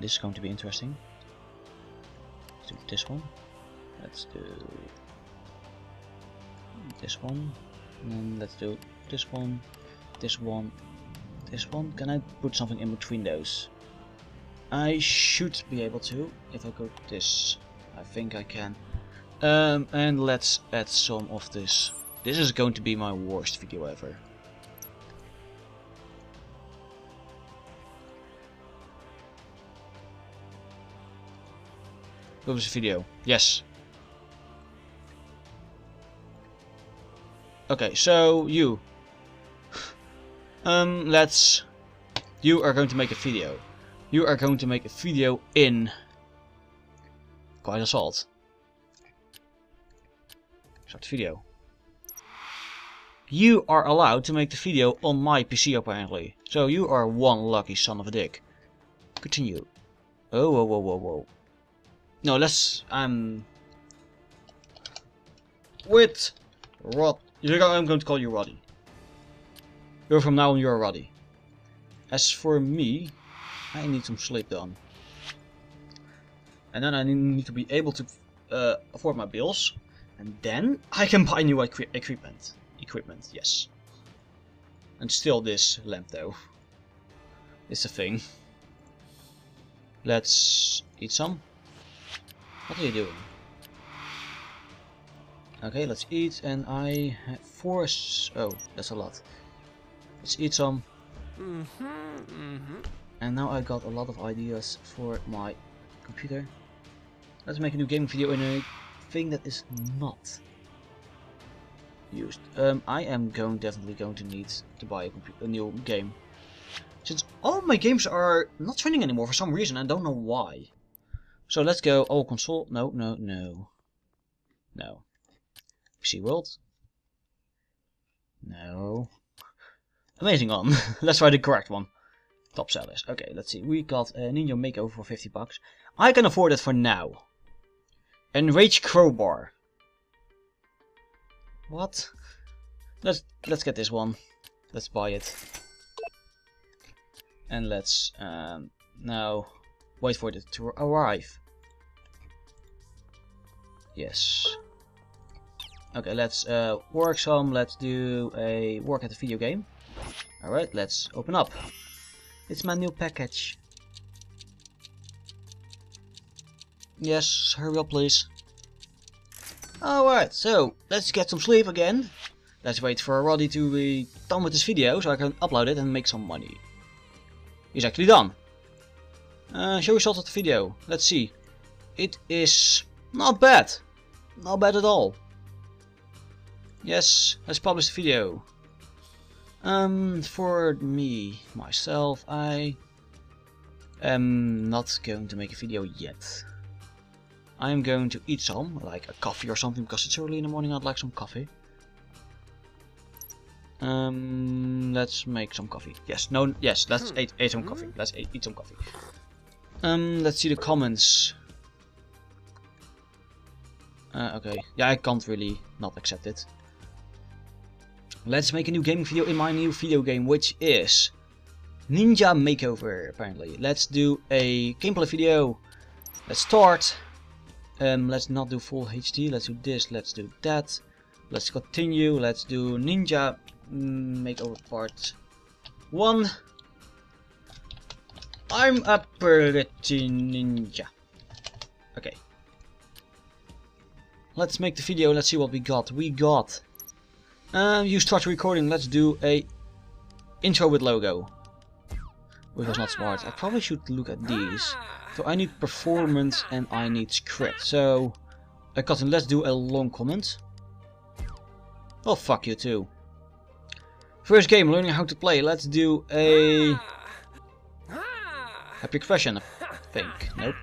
this is going to be interesting. Let's do this one. Let's do this one. And let's do this one. This one. This one. Can I put something in between those? I should be able to. If I go this. I think I can. Um, and let's add some of this. This is going to be my worst video ever. Publish video. Yes. Okay, so you. um, let's. You are going to make a video. You are going to make a video in Quiet Assault. Start video. You are allowed to make the video on my P C apparently. So you are one lucky son of a dick. Continue. Oh, whoa, whoa, whoa, whoa. No, let's. I'm. With. Rod. I'm going to call you Roddy. You're from now on, you're Roddy. As for me, I need some sleep done. And then I need to be able to uh, afford my bills. And then I can buy new equi equipment. Equipment, yes. And still this lamp though. It's a thing. Let's eat some. What are you doing? Okay, let's eat, and I have four... Oh, that's a lot. Let's eat some. Mm-hmm, mm-hmm. And now I got a lot of ideas for my computer. Let's make a new gaming video in a thing that is not used. Um, I am going definitely going to need to buy a, a new game. Since all my games are not trending anymore for some reason, I don't know why. So let's go all console. No, no, no. No. P C World. No. Amazing on. Let's try the correct one. Top sellers. Okay, let's see. We got a Ninja Makeover for fifty bucks. I can afford it for now. Enrage Crowbar. What? Let's let's get this one. Let's buy it. And let's um now wait for it to arrive. Yes. Okay, let's uh, work some. Let's do a work at the video game. Alright, let's open up. It's my new package. Yes, hurry up please. Alright, so let's get some sleep again. Let's wait for Roddy to be done with this video so I can upload it and make some money. He's actually done. Uh, show results of the video. Let's see. It is not bad. Not bad at all. Yes, let's publish the video. Um, for me, myself, I am not going to make a video yet. I'm going to eat some, like a coffee or something, because it's early in the morning, I'd like some coffee. Um, let's make some coffee. Yes, no, yes, let's eat, eat some coffee. Let's eat, eat some coffee. Um, let's see the comments. Uh, okay, yeah, I can't really not accept it. Let's make a new gaming video in my new video game, which is Ninja Makeover, apparently. Let's do a gameplay video. Let's start. Um, let's not do full H D, let's do this, let's do that. Let's continue, let's do Ninja Makeover part one. I'm a pretty ninja. Okay. Let's make the video, let's see what we got. We got... Uh, you start recording, let's do a intro with logo. Which was not smart. I probably should look at these. So I need performance and I need script. So, uh, Cotton, let's do a long comment. Oh, fuck you too. First game, learning how to play. Let's do a... Happy question, I think. Nope.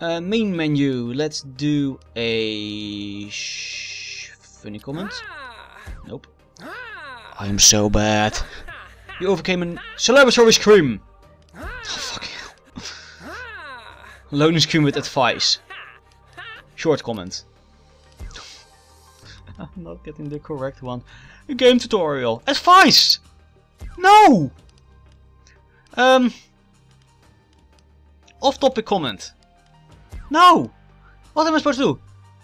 Uh, main menu, let's do a shh, funny comment. Nope. I am so bad. You overcame an celebratory scream. Oh, fucking hell. Lonely scream with advice. Short comment. I'm not getting the correct one. A game tutorial. Advice! No! Um. Off-topic comment. No! What am I supposed to do?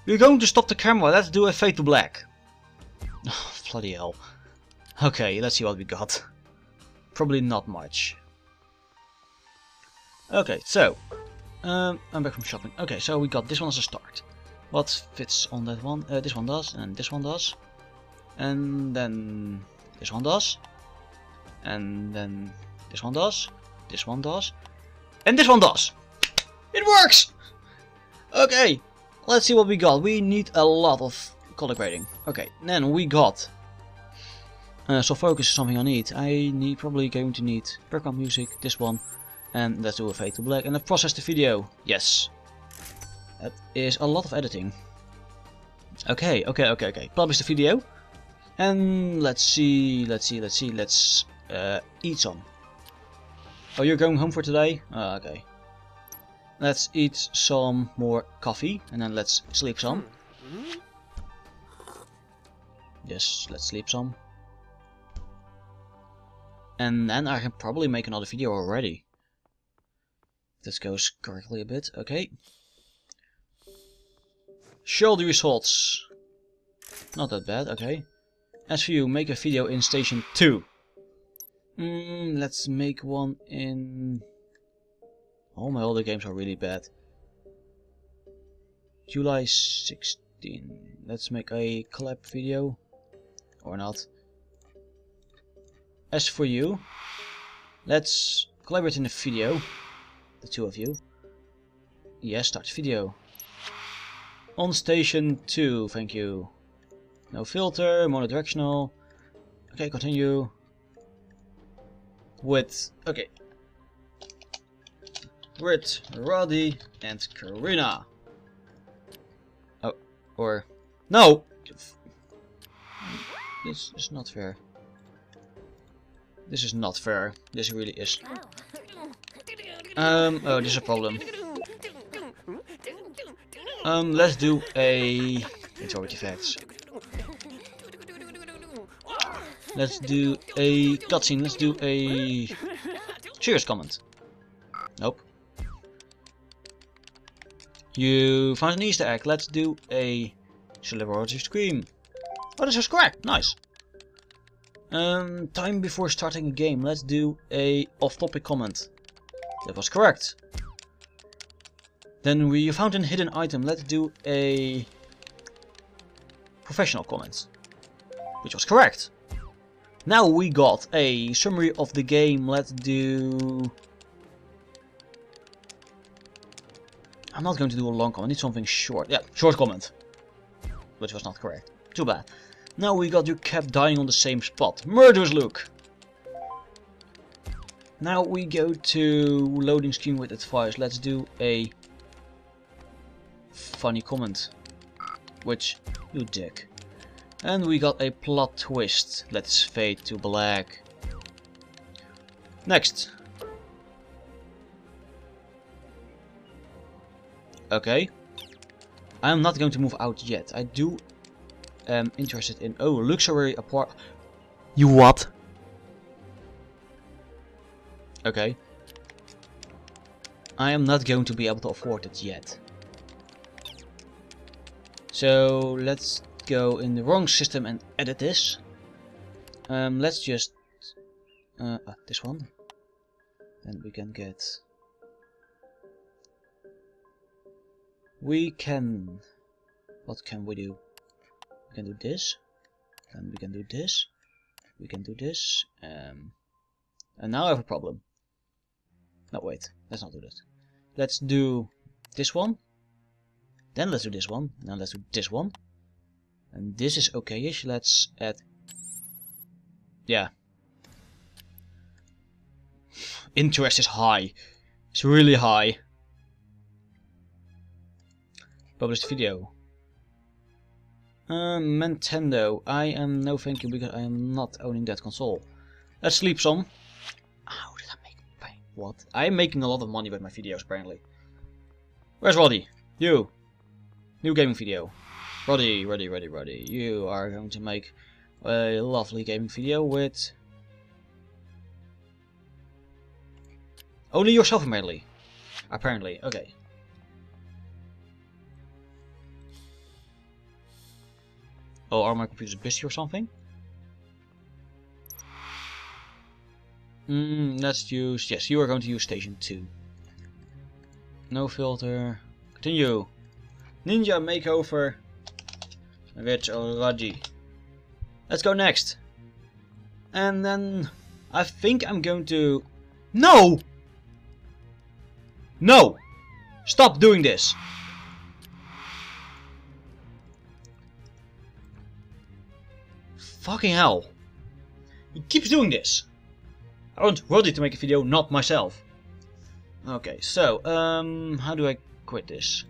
You're going to stop the camera. Let's do a fade to black. Oh, bloody hell. Okay, let's see what we got. Probably not much. Okay, so um, I'm back from shopping. Okay, so we got this one as a start. What fits on that one? Uh, this one does, and this one does, and then this one does, and then this one does, this one does, and this one does. It works. Okay, let's see what we got. We need a lot of color grading. Okay, then we got uh, so focus is something I need. I need probably going to need background music. This one. And let's do a fade to black and I've processed the video. Yes. That is a lot of editing. Okay, okay, okay, okay. Publish the video. And let's see, let's see, let's see, let's uh, eat some. Oh, you're going home for today? Uh, okay. Let's eat some more coffee and then let's sleep some. Yes, let's sleep some. And then I can probably make another video already. This goes correctly a bit, okay. Show the results. Not that bad, okay. As for you, make a video in Station two. Mm, let's make one in... all my older games are really bad. July sixteenth. Let's make a collab video. Or not. As for you, let's collaborate in a video. The two of you. Yes, start video. On Station two, thank you. No filter, monodirectional. Okay, continue. With, okay. With Roddy and Karina. Oh, or, no! This is not fair. This is not fair. This really is. Um, oh, this is a problem. Um, let's do a... it's already facts. Let's do a cutscene. Let's do a... serious comment. Nope. You found an Easter egg. Let's do a... celebratory scream. Oh, this is correct. Nice. Um, time before starting a game. Let's do a off-topic comment. That was correct. Then we found a hidden item. Let's do a professional comment, which was correct. Now we got a summary of the game. Let's do... I'm not going to do a long comment. I need something short. Yeah, short comment, which was not correct. Too bad. Now we got you kept dying on the same spot. Murderous Luke. Now we go to loading screen with advice. Let's do a funny comment, which you dick. And we got a plot twist. Let's fade to black. Next. Okay. I'm not going to move out yet. I do am interested in... oh, luxury apart... you what? Okay. I am not going to be able to afford it yet. So let's go in the wrong system and edit this. Um, let's just... Uh, ah, this one. Then we can get... we can... what can we do? We can do this. And we can do this. We can do this. Um, and now I have a problem. No, wait, let's not do that. Let's do this one. Then let's do this one. Now let's do this one. And this is okay-ish. Let's add... yeah. Interest is high. It's really high. Published video. Uh, Nintendo. I am no thank you because I am not owning that console. Let's sleep some. How did I make pain? What? I am making a lot of money with my videos apparently. Where's Roddy? You. New gaming video. Roddy, Roddy, Roddy, Roddy. You are going to make a lovely gaming video with... only yourself, apparently. Apparently, okay. Oh, are my computers busy or something? Mm, let's use... Yes, you are going to use Station two. No filter. Continue. Ninja Makeover. Rich already. Let's go next. And then... I think I'm going to... No! No! Stop doing this! Fucking hell. He keeps doing this. I want Roddy to make a video, not myself. Okay, so, um, how do I quit this?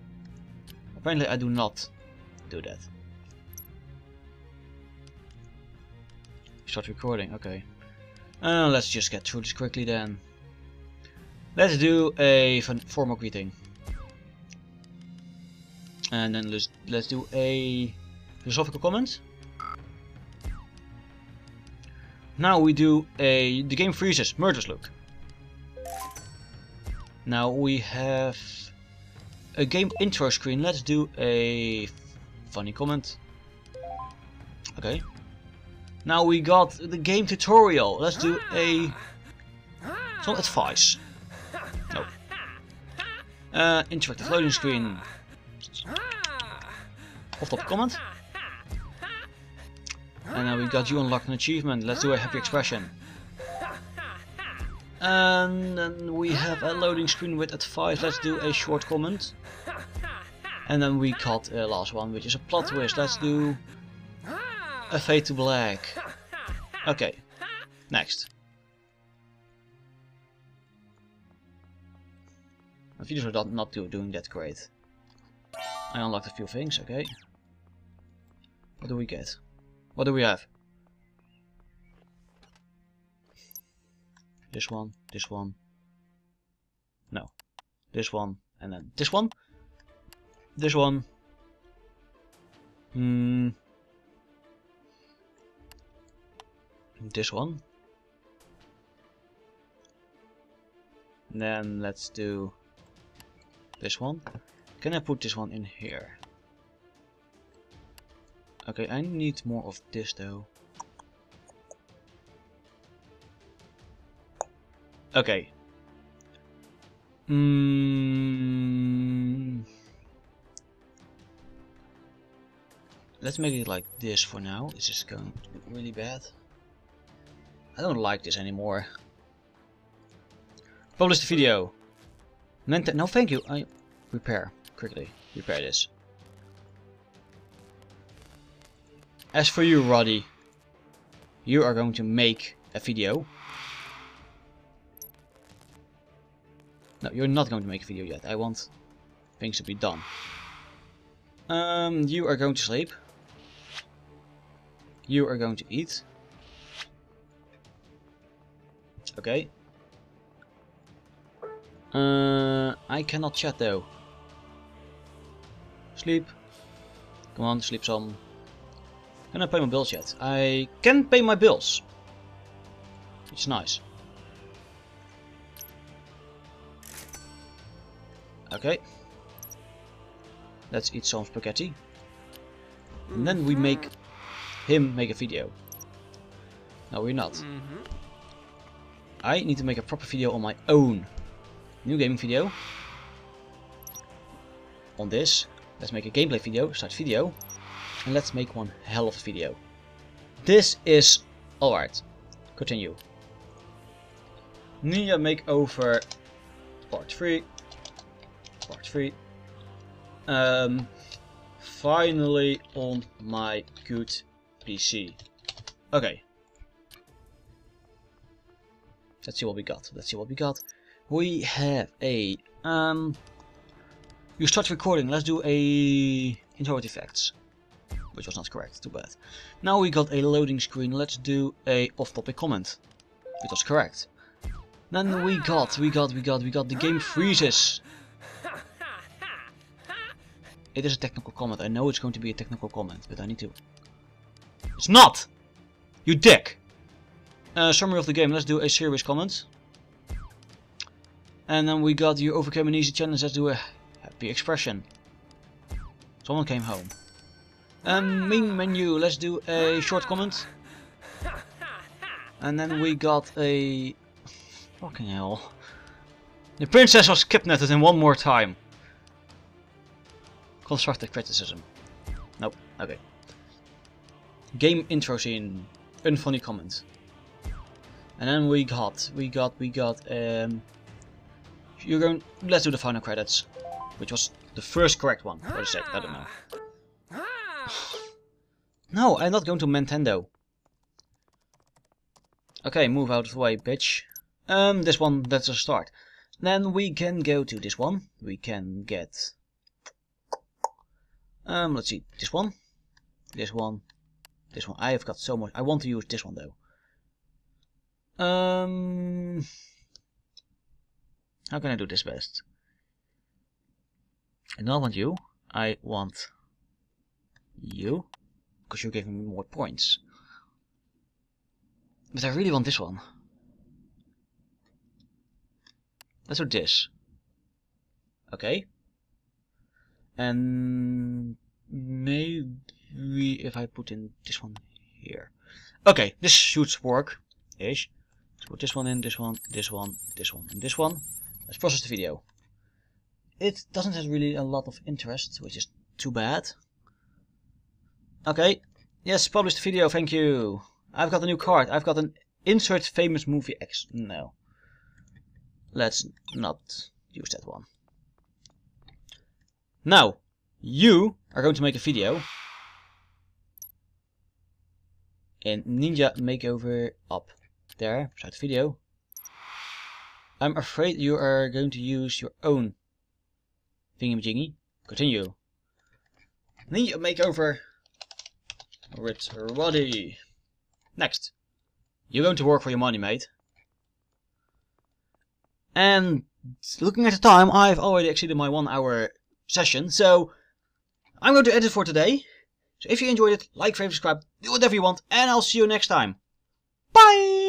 Apparently I do not do that. Start recording, okay. Uh, let's just get through this quickly then. Let's do a formal greeting. And then let's, let's do a philosophical comment. Now we do a... the game freezes, murders look. Now we have a game intro screen. Let's do a funny comment. Okay. Now we got the game tutorial. Let's do a... it's not advice. No. Uh, interactive loading screen. Off-top comment. And now we got you unlocked an achievement. Let's do a happy expression. And then we have a loading screen with advice. Let's do a short comment. And then we got a last one, which is a plot twist. Let's do a fade to black. Okay, next. My videos are not doing that great. I unlocked a few things, okay. What do we get? What do we have? This one, this one. No. This one, and then this one. This one. Hmm. This one. And then let's do this one. Can I put this one in here? Okay, I need more of this though. Okay. Mm. Let's make it like this for now. This is going to be really bad. I don't like this anymore. Publish the video. No, thank you. I repair quickly. Repair this. As for you, Roddy, you are going to make a video. No, you're not going to make a video yet. I want things to be done. Um, you are going to sleep. You are going to eat. Okay. Uh, I cannot chat though. Sleep. Come on, sleep some. Can I pay my bills yet? I can pay my bills. It's nice. Okay. Let's eat some spaghetti. And then we make him make a video. No, we're not. Mm-hmm. I need to make a proper video on my own. New gaming video. On this. Let's make a gameplay video. Start video. And let's make one hell of a video. This is alright. Continue. Ninja Makeover Part three. Part three. Um, finally on my good P C. Okay. Let's see what we got. Let's see what we got. We have a... Um, you start recording. Let's do a... intro effects. Which was not correct, too bad. Now we got a loading screen, let's do a off-topic comment. It was correct. Then we got, we got, we got, we got the game freezes. It is a technical comment, I know it's going to be a technical comment, but I need to... It's not! You dick! Uh, summary of the game, let's do a serious comment. And then we got, you overcame an easy challenge, let's do a happy expression. Someone came home. Um, main menu, let's do a short comment. And then we got a Fucking hell. The princess was kidnapped in one more time. Constructive criticism. Nope, okay. Game intro scene. Unfunny comment. And then we got, we got, we got, um... You're going, let's do the final credits. Which was the first correct one, for the sake, I don't know. No, I'm not going to Nintendo. Okay, move out of the way, bitch. Um, this one, that's a start. Then we can go to this one. We can get... Um, let's see, this one. This one. This one. I have got so much. I want to use this one, though. Um... How can I do this best? I don't want you. I want you. Because you're giving me more points. But I really want this one. Let's do this. Okay. And maybe if I put in this one here. Okay, this should work. Ish. Let's put this one in, this one, this one, this one, and this one. Let's process the video. It doesn't have really a lot of interest, which is too bad. Okay. Yes, publish the video, thank you. I've got a new card. I've got an insert famous movie X. No. Let's not use that one. Now, you are going to make a video. In Ninja Makeover up. There, beside the video. I'm afraid you are going to use your own thingy-majingy. Continue. Ninja Makeover with Roddy. Next. You're going to work for your money, mate. And looking at the time, I've already exceeded my one hour session, so I'm going to end it for today. So if you enjoyed it, like, favorite, subscribe, do whatever you want, and I'll see you next time. Bye!